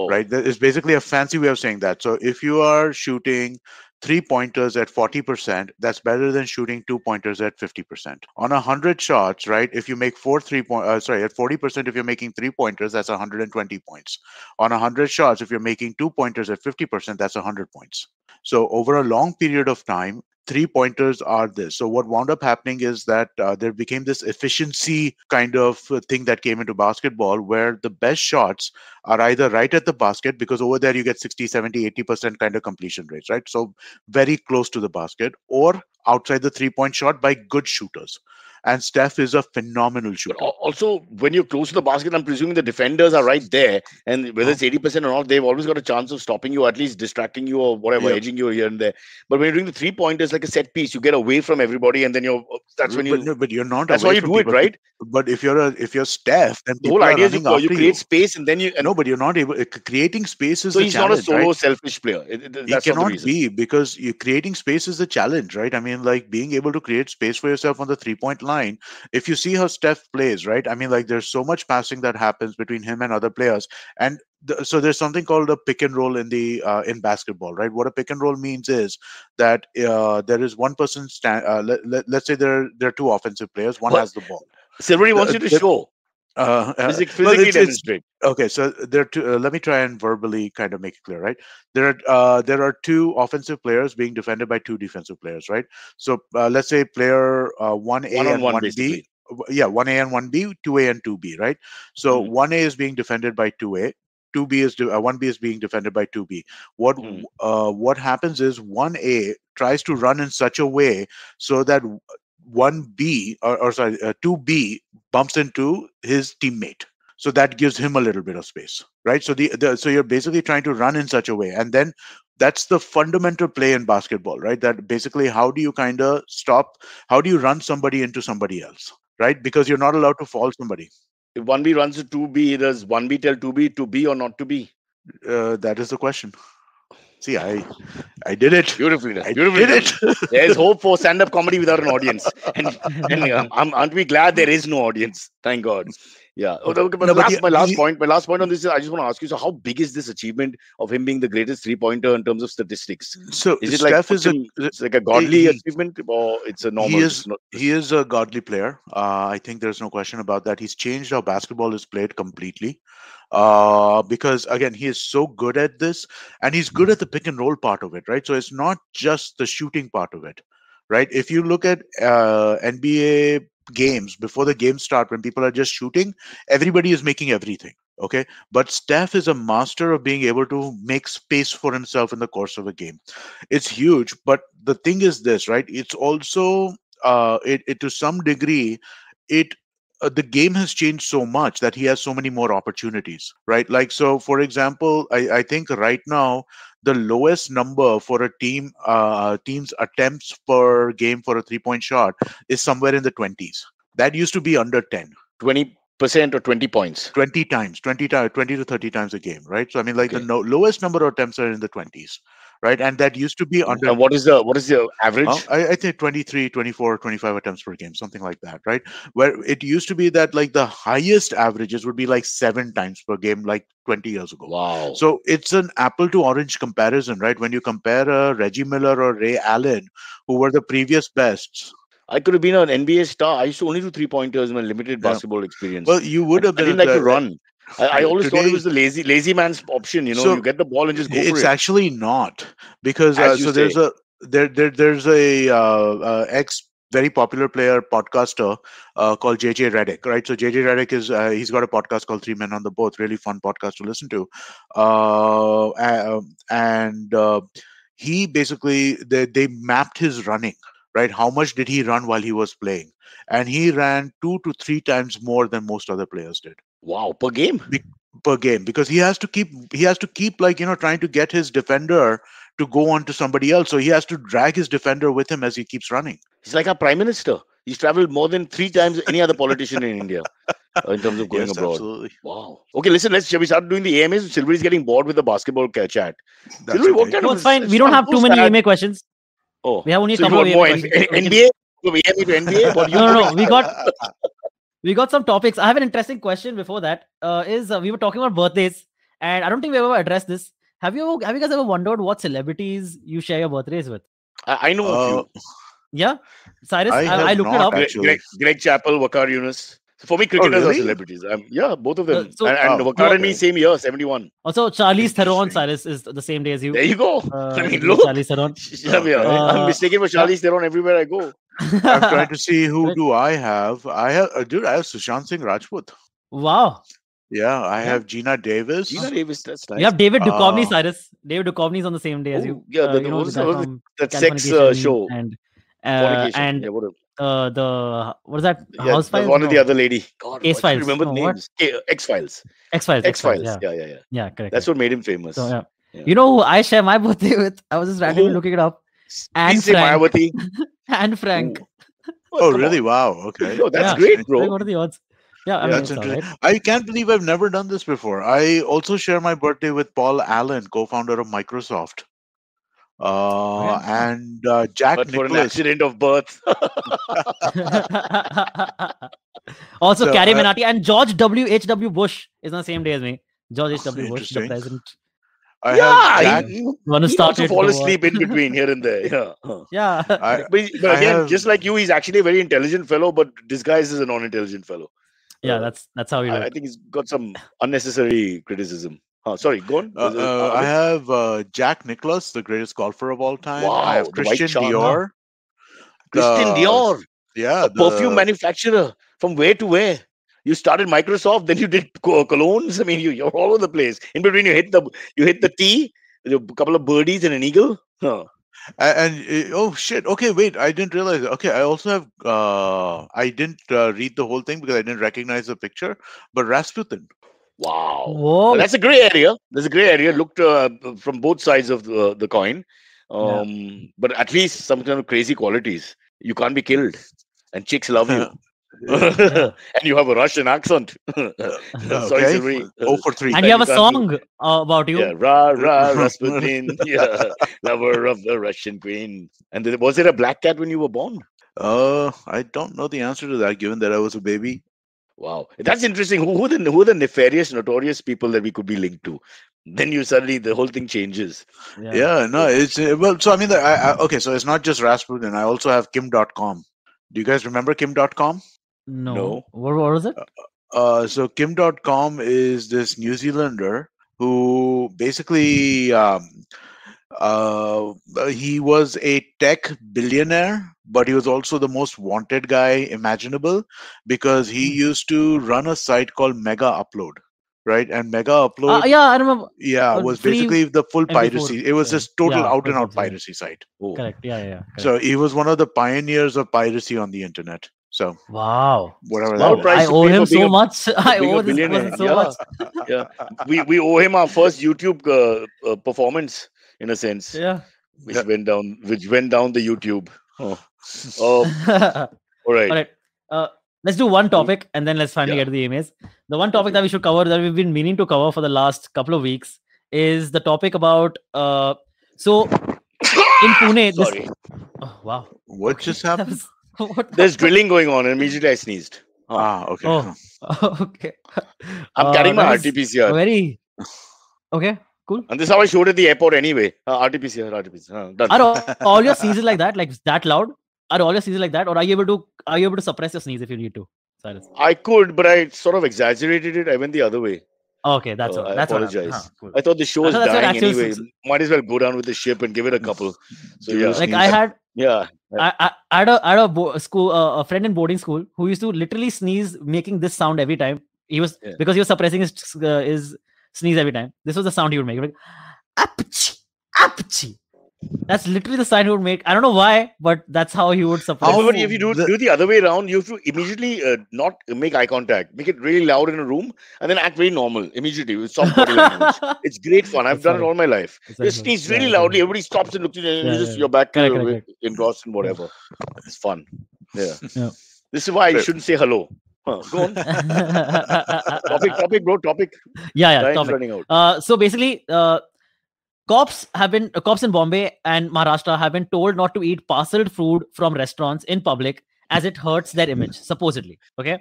right? It's basically a fancy way of saying that. So if you are shooting 3-pointers at 40%, that's better than shooting 2-pointers at 50%. On 100 shots, right? If you make 40%, if you're making 3-pointers, that's 120 points. On 100 shots, if you're making 2-pointers at 50%, that's 100 points. So over a long period of time, 3-pointers are this. So what wound up happening is that there became this efficiency kind of thing that came into basketball, where the best shots are either right at the basket, because over there you get 60, 70, 80% kind of completion rates, right? So very close to the basket, or outside the 3-point shot by good shooters. And Steph is a phenomenal shooter. But also, when you're close to the basket, I'm presuming the defenders are right there. And whether it's 80% or not, they've always got a chance of stopping you, or at least distracting you or whatever, edging you here and there. But when you're doing the 3-pointers, like a set piece, you get away from everybody, and then you're not. That's why you do it, right? But if you're Steph, then the whole idea is you create space, and then but you're not able. Creating space is so he's not a solo selfish player. He cannot be, because creating space is the challenge, right? I mean, like being able to create space for yourself on the 3-point line. If you see how Steph plays, right? I mean, like there's so much passing that happens between him and other players, and so there's something called a pick and roll in basketball, right? What a pick and roll means is that there is one person. Let's say there are two offensive players. One has the ball. Silverie wants you to show. Physically demonstrate. Okay, so there are two, let me try and verbally kind of make it clear, right? There are two offensive players being defended by two defensive players, right? So let's say player 1A and 1B. 1A and 1B, 2A and 2B, right? So 1A is being defended by 2A. 1B is being defended by 2B. What happens is 1A tries to run in such a way so that 1B 2B bumps into his teammate, so that gives him a little bit of space, right? So so you're basically trying to run in such a way, and then that's the fundamental play in basketball, right? That basically, how do you kind of stop? How do you run somebody into somebody else, right? Because you're not allowed to foul somebody. If 1B runs to 2B, does 1B tell 2B to be or not to be? That is the question. See, I I did it. Beautiful. I did it. There's hope for stand-up comedy without an audience. And aren't we glad there is no audience? Thank God. Yeah. My last point on this is I just want to ask you, so how big is this achievement of him being the greatest three-pointer in terms of statistics? So is it Steph like a godly achievement or it's a normal? He is a godly player. I think there's no question about that. He's changed how basketball is played completely. Because again, he is so good at this, and he's good at the pick and roll part of it, right? So it's not just the shooting part of it, right? If you look at NBA games, before the games start, when people are just shooting, everybody is making everything, okay? But Steph is a master of being able to make space for himself in the course of a game. It's huge, but the thing is this, right? It's also, to some degree, the game has changed so much that he has so many more opportunities, right? Like, so for example, I think right now, the lowest number for a team, team's attempts per game for a three-point shot is somewhere in the 20s. That used to be under 10. 20% or 20 points? 20 to 30 times a game, right? So, I mean, like okay. The lowest number of attempts are in the 20s. Right, and that used to be under. And what is the average? I think 23, 24, 25 attempts per game, something like that, right? Where it used to be that like the highest averages would be like 7 times per game, like 20 years ago. Wow! So it's an apple to orange comparison, right? When you compare Reggie Miller or Ray Allen, who were the previous bests. I could have been an NBA star. I used to only do three-pointers in my limited basketball experience. Well, you would have been. I didn't like to run. I always thought it was the lazy man's option. You know, so you get the ball and just go for it. It's actually not, because there's a very popular player, podcaster called JJ Redick, right? So JJ Redick he's got a podcast called 3 Men on the Boat, really fun podcast to listen to, and he basically they mapped his running. Right? How much did he run while he was playing? And he ran 2 to 3 times more than most other players did. Wow, per game? Per game, because he has to keep like, you know, trying to get his defender to go on to somebody else. So he has to drag his defender with him as he keeps running. He's like our prime minister. He's traveled more than 3 times any other politician in India in terms of going abroad. Absolutely. Wow. Okay, listen, shall we start doing the AMAs? Silverie's getting bored with the basketball chat. Fine. We don't have too many AMA questions. Oh, we have only a couple of NBA. No. We got some topics. I have an interesting question before that. We were talking about birthdays, and I don't think we ever addressed this. Have you guys ever wondered what celebrities you share your birthdays with? I know a few. Yeah, Cyrus. I looked it up. Greg Chappell, Wakar Yunus. For me, cricketers are celebrities. Both of them. Wakar and me, same year, 71. Also, Charlize Theron, Cyrus, is the same day as you. There you go. I mean, look. Charlize Theron. I'm mistaken for Charlize Theron everywhere I go. I'm trying to see who do I have. I have Sushant Singh Rajput. Wow. Yeah, I have Gina Davis. Gina Davis, that's nice. You have David Duchovny, Cyrus. David Duchovny is on the same day as you. Yeah, that sex show. And the what is that? House Files? One of the other lady. God, Ace Files. Remember the names? X Files. Yeah. Yeah, correct. That's what made him famous. So, yeah. You know who I share my birthday with? I was just randomly looking it up. Anne Frank. Anne Frank. Oh, really? Wow. Okay. No, that's great, bro. Like, what are the odds? That's interesting. Right? I can't believe I've never done this before. I also share my birthday with Paul Allen, co-founder of Microsoft. And Jack Nicholas. For an accident of birth. Also, Carrie Menotti and George W. H. W. Bush is on the same day as me. George H. W. Bush, the president. He fall asleep in between here and there. But again, just like you, he's actually a very intelligent fellow, but disguised as a non-intelligent fellow. Yeah, that's how he looks. I think he's got some unnecessary criticism. Oh, sorry, go on. I have Jack Nicklaus, the greatest golfer of all time. Wow, I have Christian Dior. Perfume manufacturer from where to where. You started Microsoft, then you did colognes. I mean, you're all over the place. In between, you hit the tee, a couple of birdies and an eagle. Huh. And oh shit! Okay, wait, I didn't realize. Okay, I also have. I didn't read the whole thing because I didn't recognize the picture. But Rasputin. Wow. Whoa. That's a gray area. Looked from both sides of the coin. But at least some kind of crazy qualities. You can't be killed. And chicks love you. And you have a Russian accent. Sorry, Silverie. 0 for 3. And you have a song about you. Yeah, Ra Ra Rasputin, yeah, lover of the Russian queen. And was there a black cat when you were born? I don't know the answer to that, given that I was a baby. Wow, that's interesting. Who are the nefarious, notorious people that we could be linked to? Then you suddenly, the whole thing changes. Yeah, yeah, no, it's well. So I mean, okay, so it's not just Rasputin. I also have Kim.com. Do you guys remember Kim.com? No. What was it? So Kim.com is this New Zealander who basically he was a tech billionaire, but he was also the most wanted guy imaginable because he used to run a site called Mega Upload. Right, and Mega Upload, yeah, I remember. Yeah, was basically the full piracy. It was just total out and out piracy site. Oh. Correct. Yeah, yeah. Correct. So he was one of the pioneers of piracy on the internet. So wow, whatever. That I owe him so much. I owe this person so much. Yeah, we owe him our first YouTube performance in a sense. Yeah, which went down the YouTube. Oh, all right. All right. Let's do one topic and then let's finally get to the emails. The one topic that we should cover, that we've been meaning to cover for the last couple of weeks, is the topic about so in Pune. Sorry. Oh, wow. What just happened? There's drilling going on and immediately I sneezed. Ah, okay. Oh, okay. I'm carrying my RT-PCR. Very. Okay, cool. And this is how I showed at the airport anyway. RT-PCR. Done. Are all your sneezes like that? Like that loud? Are all your sneezes like that, or are you able to suppress your sneeze if you need to, Cyrus? I could, but I sort of exaggerated it. I went the other way. Okay, that's all. I apologize. Cool. I thought the show was dying anyway. Might as well go down with the ship and give it a couple. So yeah, like I had a friend in boarding school who used to literally sneeze, making this sound every time. He was because he was suppressing his sneeze every time. This was the sound he would make. Like, apchi, apchi. That's literally the sign he would make. I don't know why, but that's how he would suppress. However, if you do the other way around, you have to immediately not make eye contact. Make it really loud in a room and then act very normal immediately with soft body language. It's great fun. I've done it all my life. You sneeze really loudly. Everybody stops and looks at you and you just your back engrossed and whatever. It's fun. Yeah. This is why I shouldn't say hello. Huh, go on. Topic, bro. Topic. Yeah. Time's running out. So basically... Cops in Bombay and Maharashtra have been told not to eat parceled food from restaurants in public as it hurts their image, supposedly. Okay,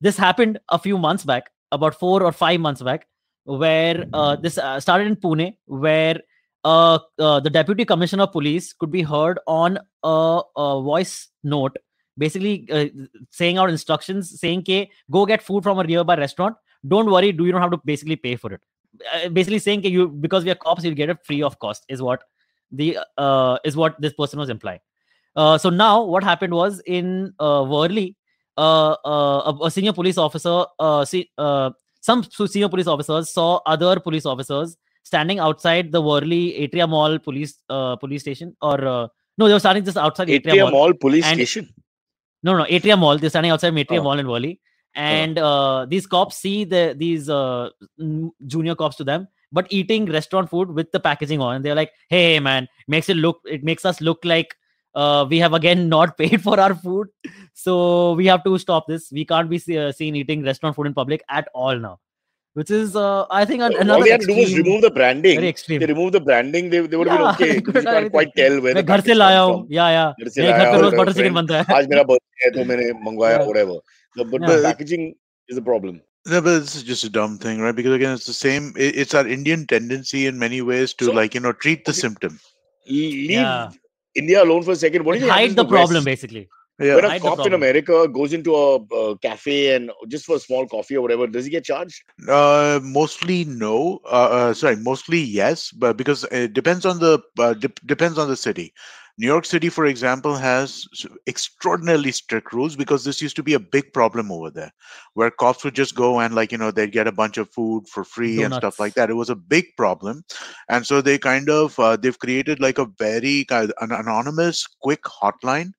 this happened a few months back, about 4 or 5 months back, where this started in Pune, where the Deputy Commissioner of Police could be heard on a voice note, basically saying out instructions, saying, "K, go get food from a nearby restaurant. Don't worry, you don't have to basically pay for it." Basically saying because we are cops, you'll get it free of cost is what this person was implying. So now what happened was in Worli, a senior police officer, some senior police officers saw other police officers standing outside the Worli Atria Mall police station, or no, they were standing just outside Atria Mall police station. No, Atria Mall. They're standing outside Atria Mall in Worli. And these cops see these junior cops to them, but eating restaurant food with the packaging on. And they're like, "Hey, man, it makes us look like we have again not paid for our food. So we have to stop this. We can't be seen eating restaurant food in public at all now." Which is, I think, another. All they had to do was remove the branding. Very extreme. They removed the branding. They would have been okay. You can't quite tell where the branding is from. Yeah. Whatever. But packaging is a problem. No, but this is just a dumb thing, right? Because again, it's the same. It's our Indian tendency in many ways to treat the symptom. Leave India alone for a second. What do you hide the problem, basically? Yeah. When a cop in America goes into a cafe and just for a small coffee or whatever, does he get charged? Mostly no. Mostly yes, but because it depends on the city. New York City, for example, has extraordinarily strict rules because this used to be a big problem over there, where cops would just go and they'd get a bunch of food for free and stuff like that. It was a big problem. And so they they've created an anonymous, quick hotline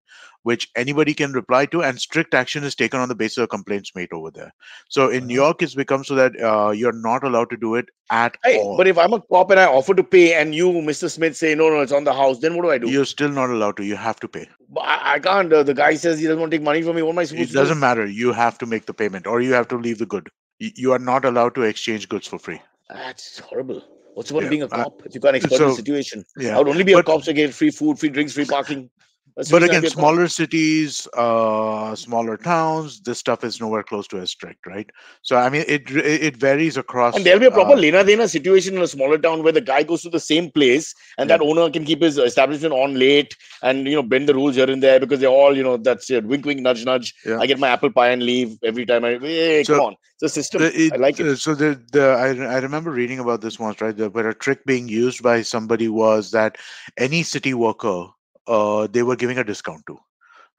which anybody can reply to, and strict action is taken on the basis of complaints made over there. So in New York, it's become so that you're not allowed to do it at all. But if I'm a cop and I offer to pay and you, Mr. Smith, say, no, no, it's on the house, then what do I do? You're still not allowed to. You have to pay. I can't. The guy says he doesn't want to take money from me. What am I supposed to do? It doesn't matter. You have to make the payment or you have to leave the good. You are not allowed to exchange goods for free. That's horrible. What's the point of being a cop if you can't exploit the situation? Yeah. I would only be a cop to get free food, free drinks, free parking. But again, smaller cities, smaller towns, this stuff is nowhere close to as strict, right? So, I mean, it varies across. And there'll be a proper lena-dena situation in a smaller town where the guy goes to the same place and that owner can keep his establishment on late and, you know, bend the rules here and there because they're all, you know, that's it. Wink, wink, nudge, nudge. Yeah. I get my apple pie and leave every time. Come on. It's a system. I like it. So, I remember reading about this once, right? Where a trick being used by somebody was that any city worker, they were giving a discount to,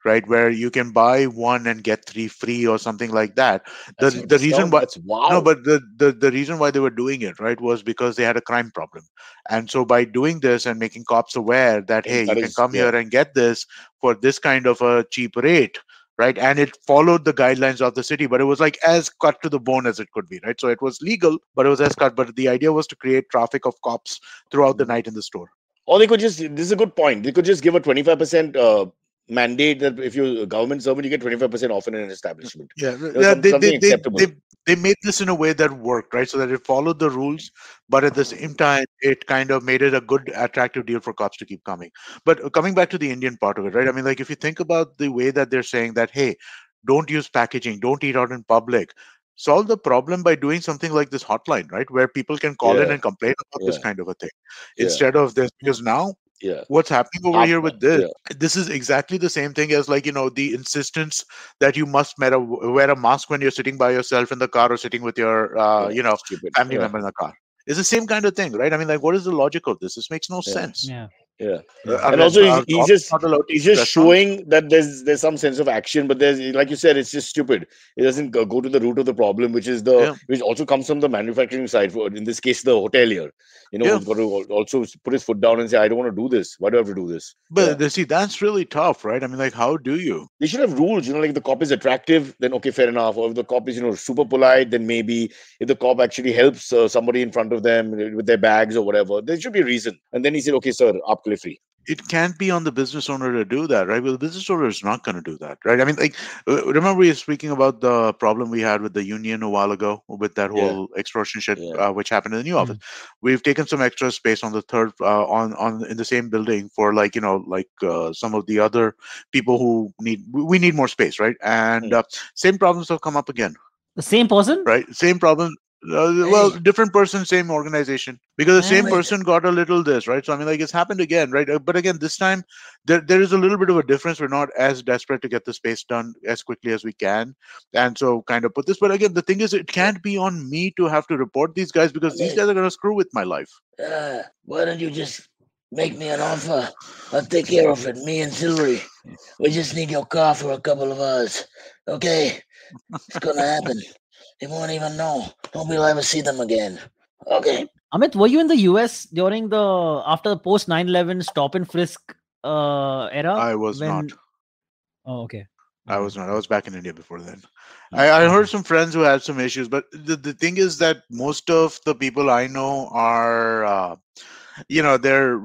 right? Where you can buy one and get three free or something like that. The reason why the reason why they were doing it, right, was because they had a crime problem. And so by doing this and making cops aware that, hey, you can come here and get this for this kind of a cheap rate, right? And it followed the guidelines of the city, but it was like as cut to the bone as it could be, right? So it was legal, but it was as cut. But the idea was to create traffic of cops throughout the night in the store. Or they could just, this is a good point, they could just give a 25% mandate that if you're a government servant, you get 25% off in an establishment. They made this in a way that worked, right? So that it followed the rules, but at the same time, it kind of made it a good, attractive deal for cops to keep coming. But coming back to the Indian part of it, right? I mean, like if you think about the way that they're saying that, hey, don't use packaging, don't eat out in public. Solve the problem by doing something like this hotline, right? Where people can call in and complain about this kind of a thing instead of this. Because now what's happening over here with this, this is exactly the same thing as, like, you know, the insistence that you must wear a mask when you're sitting by yourself in the car or sitting with your, you know, family member in the car. It's the same kind of thing, right? I mean, like, what is the logic of this? This makes no sense. And also he's just showing that there's some sense of action, but there's, like you said, it's just stupid. It doesn't go to the root of the problem, which is which also comes from the manufacturing side. For, in this case, the hotelier, you know, who's got to also put his foot down and say, I don't want to do this. Why do I have to do this? But see, that's really tough, right? I mean, like, how do you? They should have rules, you know, like if the cop is attractive, then okay, fair enough. Or if the cop is, you know, super polite, then maybe. If the cop actually helps somebody in front of them with their bags or whatever, there should be a reason. And then he said, okay, sir, up. Free. It can't be on the business owner to do that, right? Well, the business owner is not going to do that, right? I mean, like, remember we were speaking about the problem we had with the union a while ago with that whole extortion shit, which happened in the new office. We've taken some extra space on the third, in the same building for, like, you know, like some of the other people who we need more space, right? And same problems have come up again. The same person, right? Same problem. Well, different person, same organization, because the same person got a little this, right? So, I mean, like, it's happened again, right? But again, this time there is a little bit of a difference. We're not as desperate to get the space done as quickly as we can. And so kind of put this, but again, the thing is, it can't be on me to have to report these guys because these guys are going to screw with my life. Why don't you just make me an offer? I'll take care of it. Me and Silverie, we just need your car for a couple of hours. Okay. It's going to happen. They won't even know. Nobody will ever see them again. Okay. Amit, were you in the US during the post 9/11 stop and frisk era? I was not. Oh, okay. I was not. I was back in India before then. I heard some friends who had some issues, but the thing is that most of the people I know are, you know, they're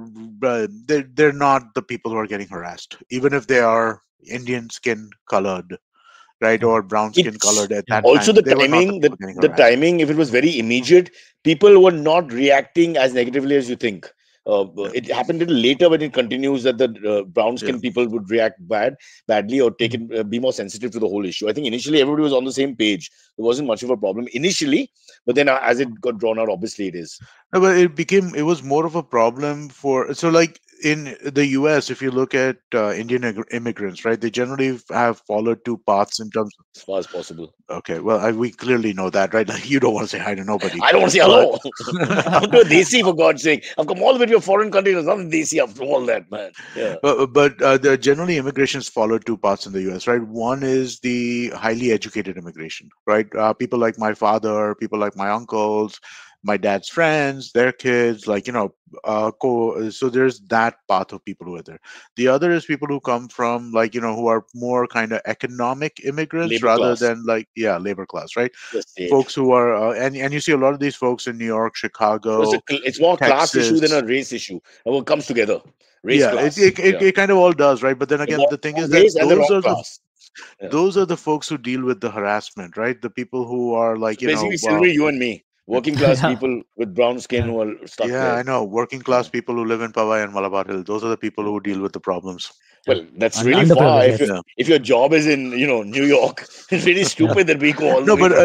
not the people who are getting harassed, even if they are Indian skin colored. Right, or brown skin colored at that also time. Also, the timing, if it was very immediate, people were not reacting as negatively as you think. It happened a little later, but it continues that the brown skin people would react badly or take it, be more sensitive to the whole issue. I think initially everybody was on the same page. There wasn't much of a problem initially, but then as it got drawn out, obviously it is. No, but it was more of a problem for, so like in the US, if you look at Indian immigrants, right, they generally have followed two paths in terms of, as far as possible. Okay, well, we clearly know that, right? Like, you don't want to say hi to nobody. I don't want to say hello. I'm to a Desi, for God's sake. I've come all the way to a foreign country. There's nothing Desi after all that, man. Yeah. But the generally immigrations follow two paths in the US, right? One is the highly educated immigration, right? People like my father, people like my uncles, my dad's friends, their kids, like, you know, so there's that path of people who are there. The other is people who come from, like, you know, who are more kind of economic immigrants than like, yeah, labor class, right? Folks who are, and you see a lot of these folks in New York, Chicago. It's more Texas. Class issue than a race issue. It comes together. It kind of all does, right? But then again, the thing is that those are the folks who deal with the harassment, right? The people who are like, so basically, Silverie, you and me. Working class people with brown skin who are stuck there. I know. Working class people who live in Powai and Malabar Hill. Those are the people who deal with the problems. Well, that's really far. If your job is in, you know, New York, it's really stupid that we go all the way. No, but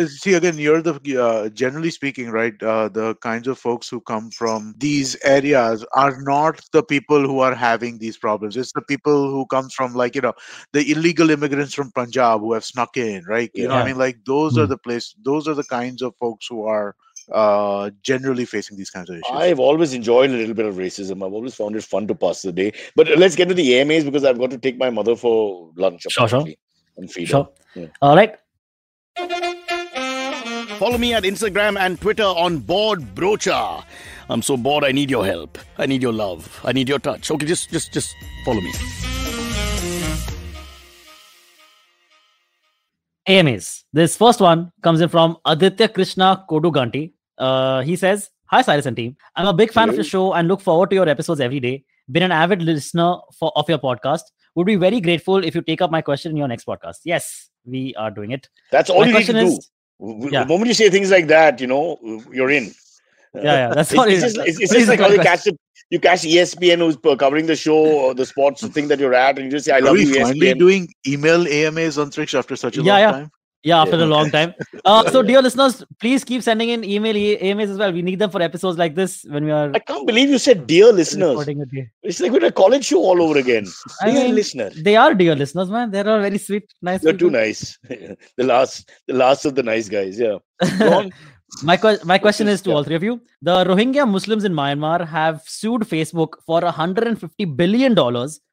you see, again, you're the, generally speaking, right, the kinds of folks who come from these areas are not the people who are having these problems. It's the people who come from, like, you know, the illegal immigrants from Punjab who have snuck in, right? You know what I mean? Like, those are the place, those are the kinds of folks who are generally facing these kinds of issues. I've always enjoyed a little bit of racism. I've always found it fun to pass the day. But let's get to the AMAs because I've got to take my mother for lunch. And feed her. All right. Follow me at Instagram and Twitter on Bored Broacha. I'm so bored. I need your help. I need your love. I need your touch. Okay, just follow me. AMAs. This first one comes in from Aditya Krishna Koduganti. He says, "Hi Cyrus and team. I'm a big fan of your show and look forward to your episodes every day. Been an avid listener of your podcast. Would be very grateful if you take up my question in your next podcast." Yes, we are doing it. That's all you need to do. The moment you say things like that, you know, you're in. That's all. It's just like how you catch ESPN who's covering the show or the sports thing that you're at, and you just say, "I love you, ESPN." Are we finally doing email AMAs on Tricks after such a long time? After a long time. So, dear listeners, please keep sending in email AMAs as well. We need them for episodes like this when we are. I can't believe you said "dear listeners." It's like we're a college show all over again. Dear listeners. They are dear listeners, man. They're all very sweet, nice. They're people. Too nice. The last of the nice guys. Yeah. My question is to all three of you. The Rohingya Muslims in Myanmar have sued Facebook for $150 billion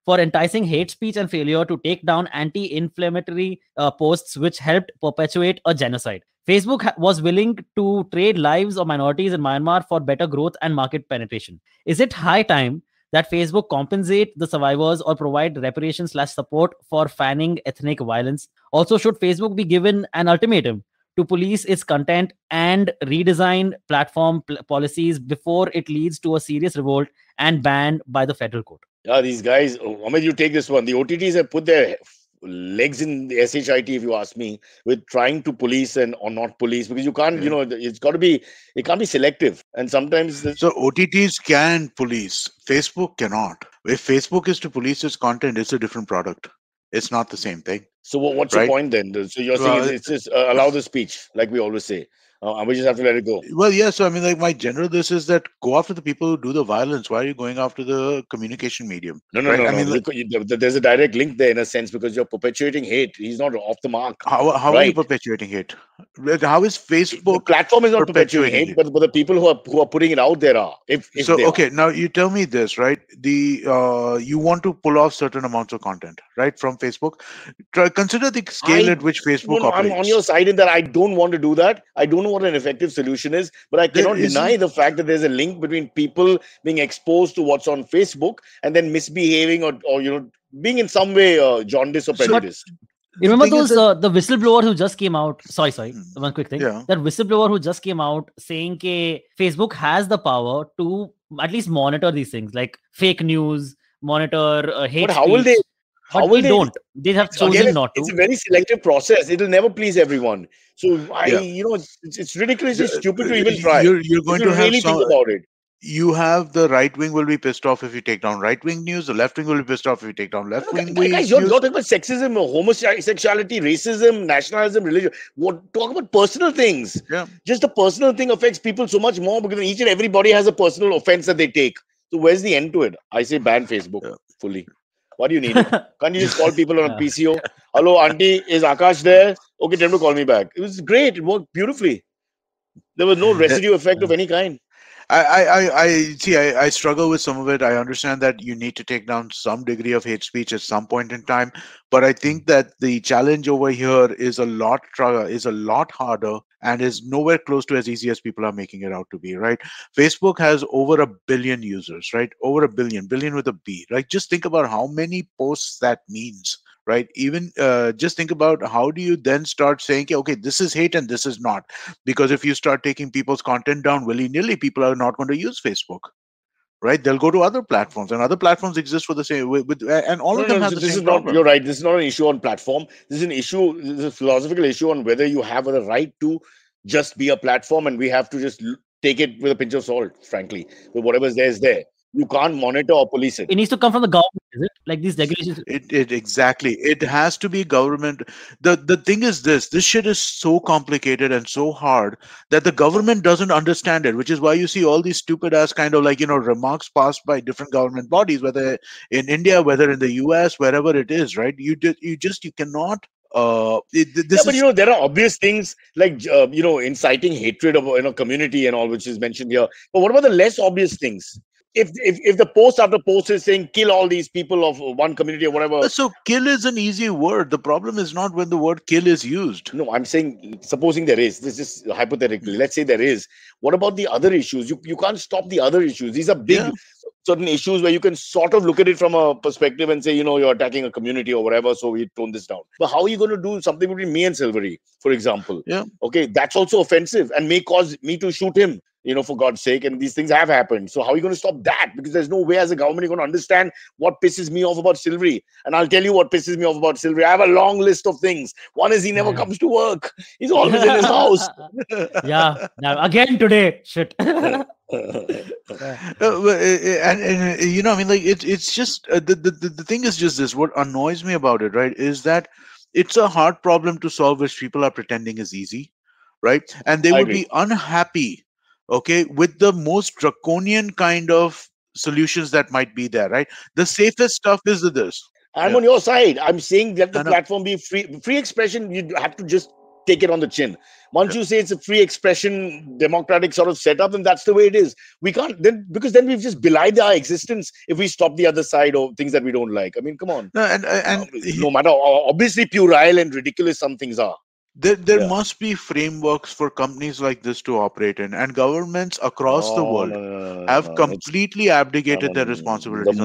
for enticing hate speech and failure to take down anti-inflammatory posts which helped perpetuate a genocide. Facebook was willing to trade lives of minorities in Myanmar for better growth and market penetration. Is it high time that Facebook compensate the survivors or provide reparations/support for fanning ethnic violence? Also, should Facebook be given an ultimatum to police its content and redesign platform policies before it leads to a serious revolt and banned by the federal court? Yeah, these guys, Amit, you take this one. The OTTs have put their legs in the SHIT, if you ask me, with trying to police and or not police, because you can't, you know, it's got to be, it can't be selective. And sometimes... So OTTs can police. Facebook cannot. If Facebook is to police its content, it's a different product. It's not the same thing. So what's your point then? So you're saying it's just allow the speech, like we always say. We just have to let it go. Well, yeah. So I mean, like my general, this is that go after the people who do the violence. Why are you going after the communication medium? No. I mean, there's a direct link there in a sense because you're perpetuating hate. He's not off the mark. How are you perpetuating hate? How is Facebook? The platform is not perpetuating hate, but the people who are putting it out there are. Now you tell me this, right? The you want to pull off certain amounts of content, right, from Facebook. Consider the scale at which Facebook operates. I'm on your side in that. I don't want to do that. I don't know what an effective solution is, but I cannot deny the fact that there's a link between people being exposed to what's on Facebook and then misbehaving or you know, being in some way jaundiced or prejudiced. Remember those the whistleblower who just came out? Sorry, one quick thing. Yeah. That whistleblower who just came out saying that Facebook has the power to at least monitor these things like fake news, monitor hate. But how will they? They have chosen not to. It's a very selective process. It'll never please everyone. So you know, it's ridiculous. It's stupid to even try. You're going to really think about it. You have the right wing will be pissed off if you take down right wing news. The left wing will be pissed off if you take down left wing news. Guys, you're talking about sexism, homosexuality, racism, nationalism, religion. Talk about personal things. Yeah. Just the personal thing affects people so much more because each and everybody has a personal offense that they take. So where's the end to it? I say ban Facebook fully. What do you need? Can't you just call people on a PCO? Hello, auntie, is Akash there? Okay, tell him to call me back. It was great. It worked beautifully. There was no residue effect of any kind. I struggle with some of it. I understand that you need to take down some degree of hate speech at some point in time, but I think that the challenge over here is a lot harder and is nowhere close to as easy as people are making it out to be, right? Facebook has over 1 billion users, right? Over 1 billion with a B, right? Just think about how many posts that means, right? Even just think about how do you then start saying, okay, this is hate and this is not, because if you start taking people's content down willy-nilly, people are not going to use Facebook, right? They'll go to other platforms, and other platforms exist for the same. All of them have the same problem. You're right. This is not an issue on platform. This is an issue. This is a philosophical issue on whether you have the right to just be a platform, and we have to just take it with a pinch of salt, frankly. But whatever's there is there. You can't monitor or police it. It needs to come from the government, is it? Like these regulations. Exactly. It has to be government. The thing is this shit is so complicated and so hard that the government doesn't understand it, which is why you see all these stupid ass kind of remarks passed by different government bodies, whether in India, whether in the US, wherever it is, right? You cannot. There are obvious things like inciting hatred of community and all, which is mentioned here. But what about the less obvious things? If the post after post is saying kill all these people of one community or whatever. So kill is an easy word. The problem is not when the word kill is used. No, I'm saying, supposing there is, this is hypothetically, let's say there is. What about the other issues? You can't stop the other issues. These are big certain issues where you can sort of look at it from a perspective and say, you're attacking a community or whatever, so we tone this down. But how are you going to do something between me and Silverie, for example? Yeah. Okay, that's also offensive and may cause me to shoot him. For God's sake, and these things have happened. So how are you going to stop that? Because there's no way as a government you're going to understand what pisses me off about Silverie. And I'll tell you what pisses me off about Silverie. I have a long list of things. One is he never comes to work. He's always in his house. Now again today. Shit. It's just the thing is just this. What annoys me about it, right, is that it's a hard problem to solve, which people are pretending is easy, right? And they would be unhappy. Okay, with the most draconian kind of solutions that might be there, right? The safest stuff is this. I'm on your side. I'm saying let the platform be free. Free expression, you have to just take it on the chin. Once you say it's a free expression, democratic sort of setup, then that's the way it is. We can't because we've just belied our existence if we stop the other side or things that we don't like. I mean, come on. No matter, obviously puerile and ridiculous some things are. There must be frameworks for companies like this to operate in, and governments across the world have completely abdicated their responsibilities.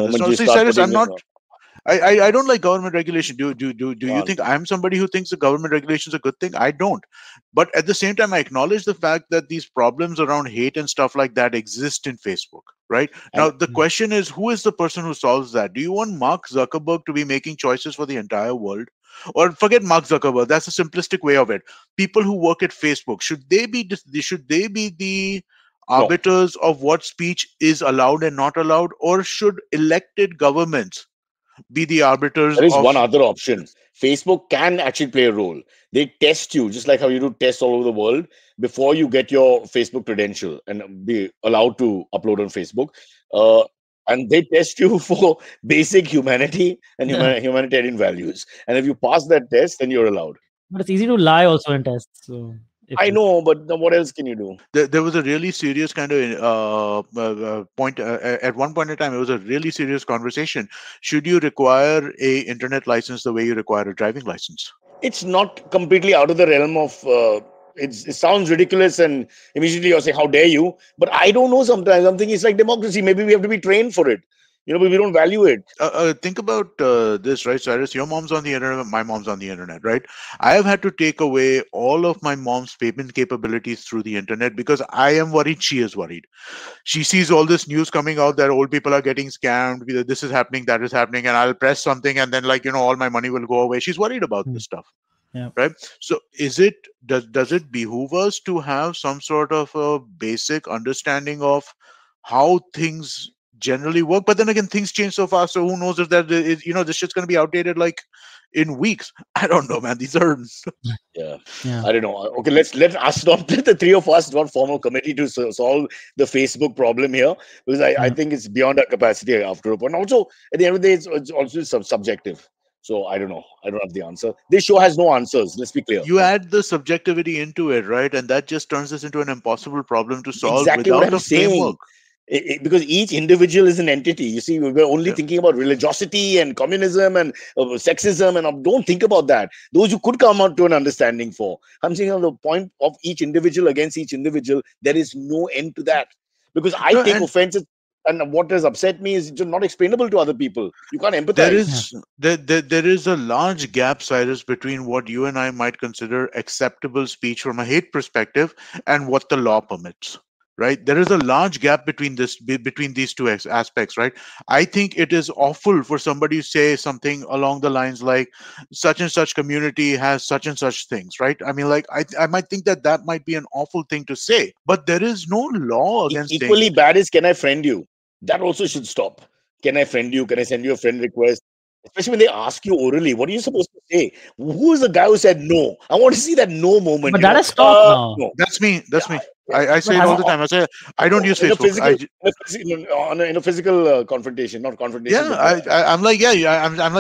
I don't like government regulation. Do you think I'm somebody who thinks the government regulation is a good thing? I don't. But at the same time, I acknowledge the fact that these problems around hate and stuff like that exist in Facebook. Right? Now, the question is, who is the person who solves that? Do you want Mark Zuckerberg to be making choices for the entire world? Or forget Mark Zuckerberg. That's a simplistic way of it. People who work at Facebook, should they be the arbiters of what speech is allowed and not allowed? Or should elected governments be the arbiters? There is one other option. Facebook can actually play a role. They test you, just like how you do tests all over the world, before you get your Facebook credential and be allowed to upload on Facebook. And they test you for basic humanity and humanitarian values. And if you pass that test, then you're allowed. But it's easy to lie also in tests. So. I know, but what else can you do? There was a really serious kind of point. At one point in time, it was a really serious conversation. Should you require a internet license the way you require a driving license? It's not completely out of the realm of... It sounds ridiculous and immediately you're saying, how dare you? But I don't know sometimes. I'm thinking it's like democracy. Maybe we have to be trained for it. But we don't value it. Think about this, right, Cyrus? Your mom's on the internet, my mom's on the internet, right? I have had to take away all of my mom's payment capabilities through the internet because I am worried. She is worried. She sees all this news coming out that old people are getting scammed. This is happening, that is happening. And I'll press something and then all my money will go away. She's worried about this stuff. Yeah. Right. So does it behoove us to have some sort of a basic understanding of how things generally work? But then again, things change so fast. So who knows if that is, this shit's going to be outdated in weeks. I don't know, man. These are... I don't know. Okay, let the three of us not form a committee to solve the Facebook problem here, because I think it's beyond our capacity after a point. Also, at the end of the day, it's also subjective. So I don't know. I don't have the answer. This show has no answers. Let's be clear. You add the subjectivity into it, right? And that just turns this into an impossible problem to solve without a framework. Because each individual is an entity. You see, we're only thinking about religiosity and communism and sexism, and don't think about that. Those you could come out to an understanding for. I'm saying on the point of each individual against each individual, there is no end to that. Because I take offense at and what has upset me is it's not explainable to other people. You can't empathize. There is a large gap, Cyrus, between what you and I might consider acceptable speech from a hate perspective and what the law permits. Right? There is a large gap between these two aspects, right? I think it is awful for somebody to say something along the lines like such and such community has such and such things, right? I mean, like, I might think that might be an awful thing to say, but there is no law against it. Equally bad is, can I friend you? That also should stop. Can I friend you? Can I send you a friend request? Especially when they ask you orally, what are you supposed to say? Who is the guy who said no? I want to see that no moment. But that has stopped now. That's me. That's me. I say it all the time. I say, I don't use Facebook. In a physical confrontation, not confrontation. Yeah, I'm like,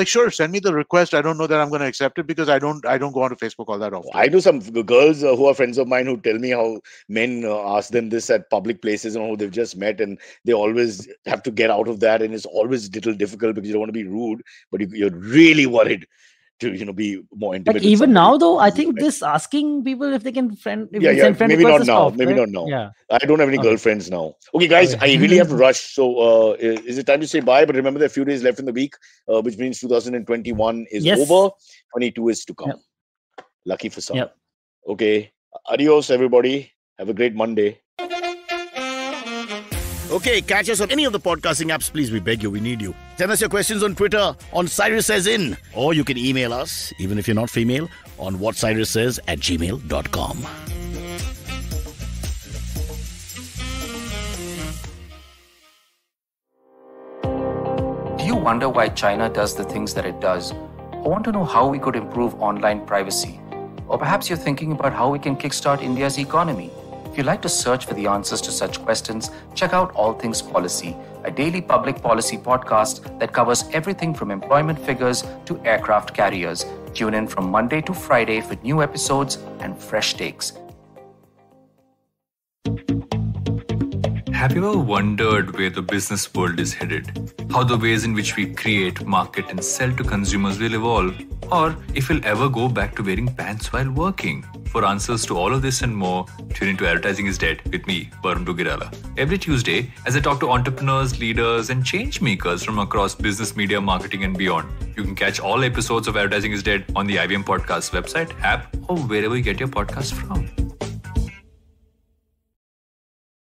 sure, send me the request. I don't know that I'm going to accept it because I don't go onto Facebook all that often. I know some girls who are friends of mine who tell me how men ask them this at public places and how they've just met and they always have to get out of that, and it's always a little difficult because you don't want to be rude, but you're really worried to be more intimate. But even now, though, I think this asking people if they can send friend maybe not now. Off, maybe right? Not now. Yeah. I don't have any girlfriends now. Okay, guys, I really have to rush. So is it time to say bye? But remember, there are a few days left in the week, which means 2021 is over. 22 is to come. Yep. Lucky for some. Yep. Okay. Adios, everybody. Have a great Monday. Okay, catch us on any of the podcasting apps. Please, we beg you. We need you. Send us your questions on Twitter, on Cyrus Says In. Or you can email us, even if you're not female, on whatcyrussays@gmail.com. Do you wonder why China does the things that it does? Or want to know how we could improve online privacy? Or perhaps you're thinking about how we can kickstart India's economy? If you'd like to search for the answers to such questions, check out All Things Policy, a daily public policy podcast that covers everything from employment figures to aircraft carriers. Tune in from Monday to Friday for new episodes and fresh takes. Have you ever wondered where the business world is headed? How the ways in which we create, market, and sell to consumers will evolve? Or if we'll ever go back to wearing pants while working? For answers to all of this and more, tune into Advertising is Dead with me, Varun Dugirala. Every Tuesday, as I talk to entrepreneurs, leaders, and change makers from across business, media, marketing, and beyond. You can catch all episodes of Advertising is Dead on the IVM Podcasts website, app, or wherever you get your podcasts from.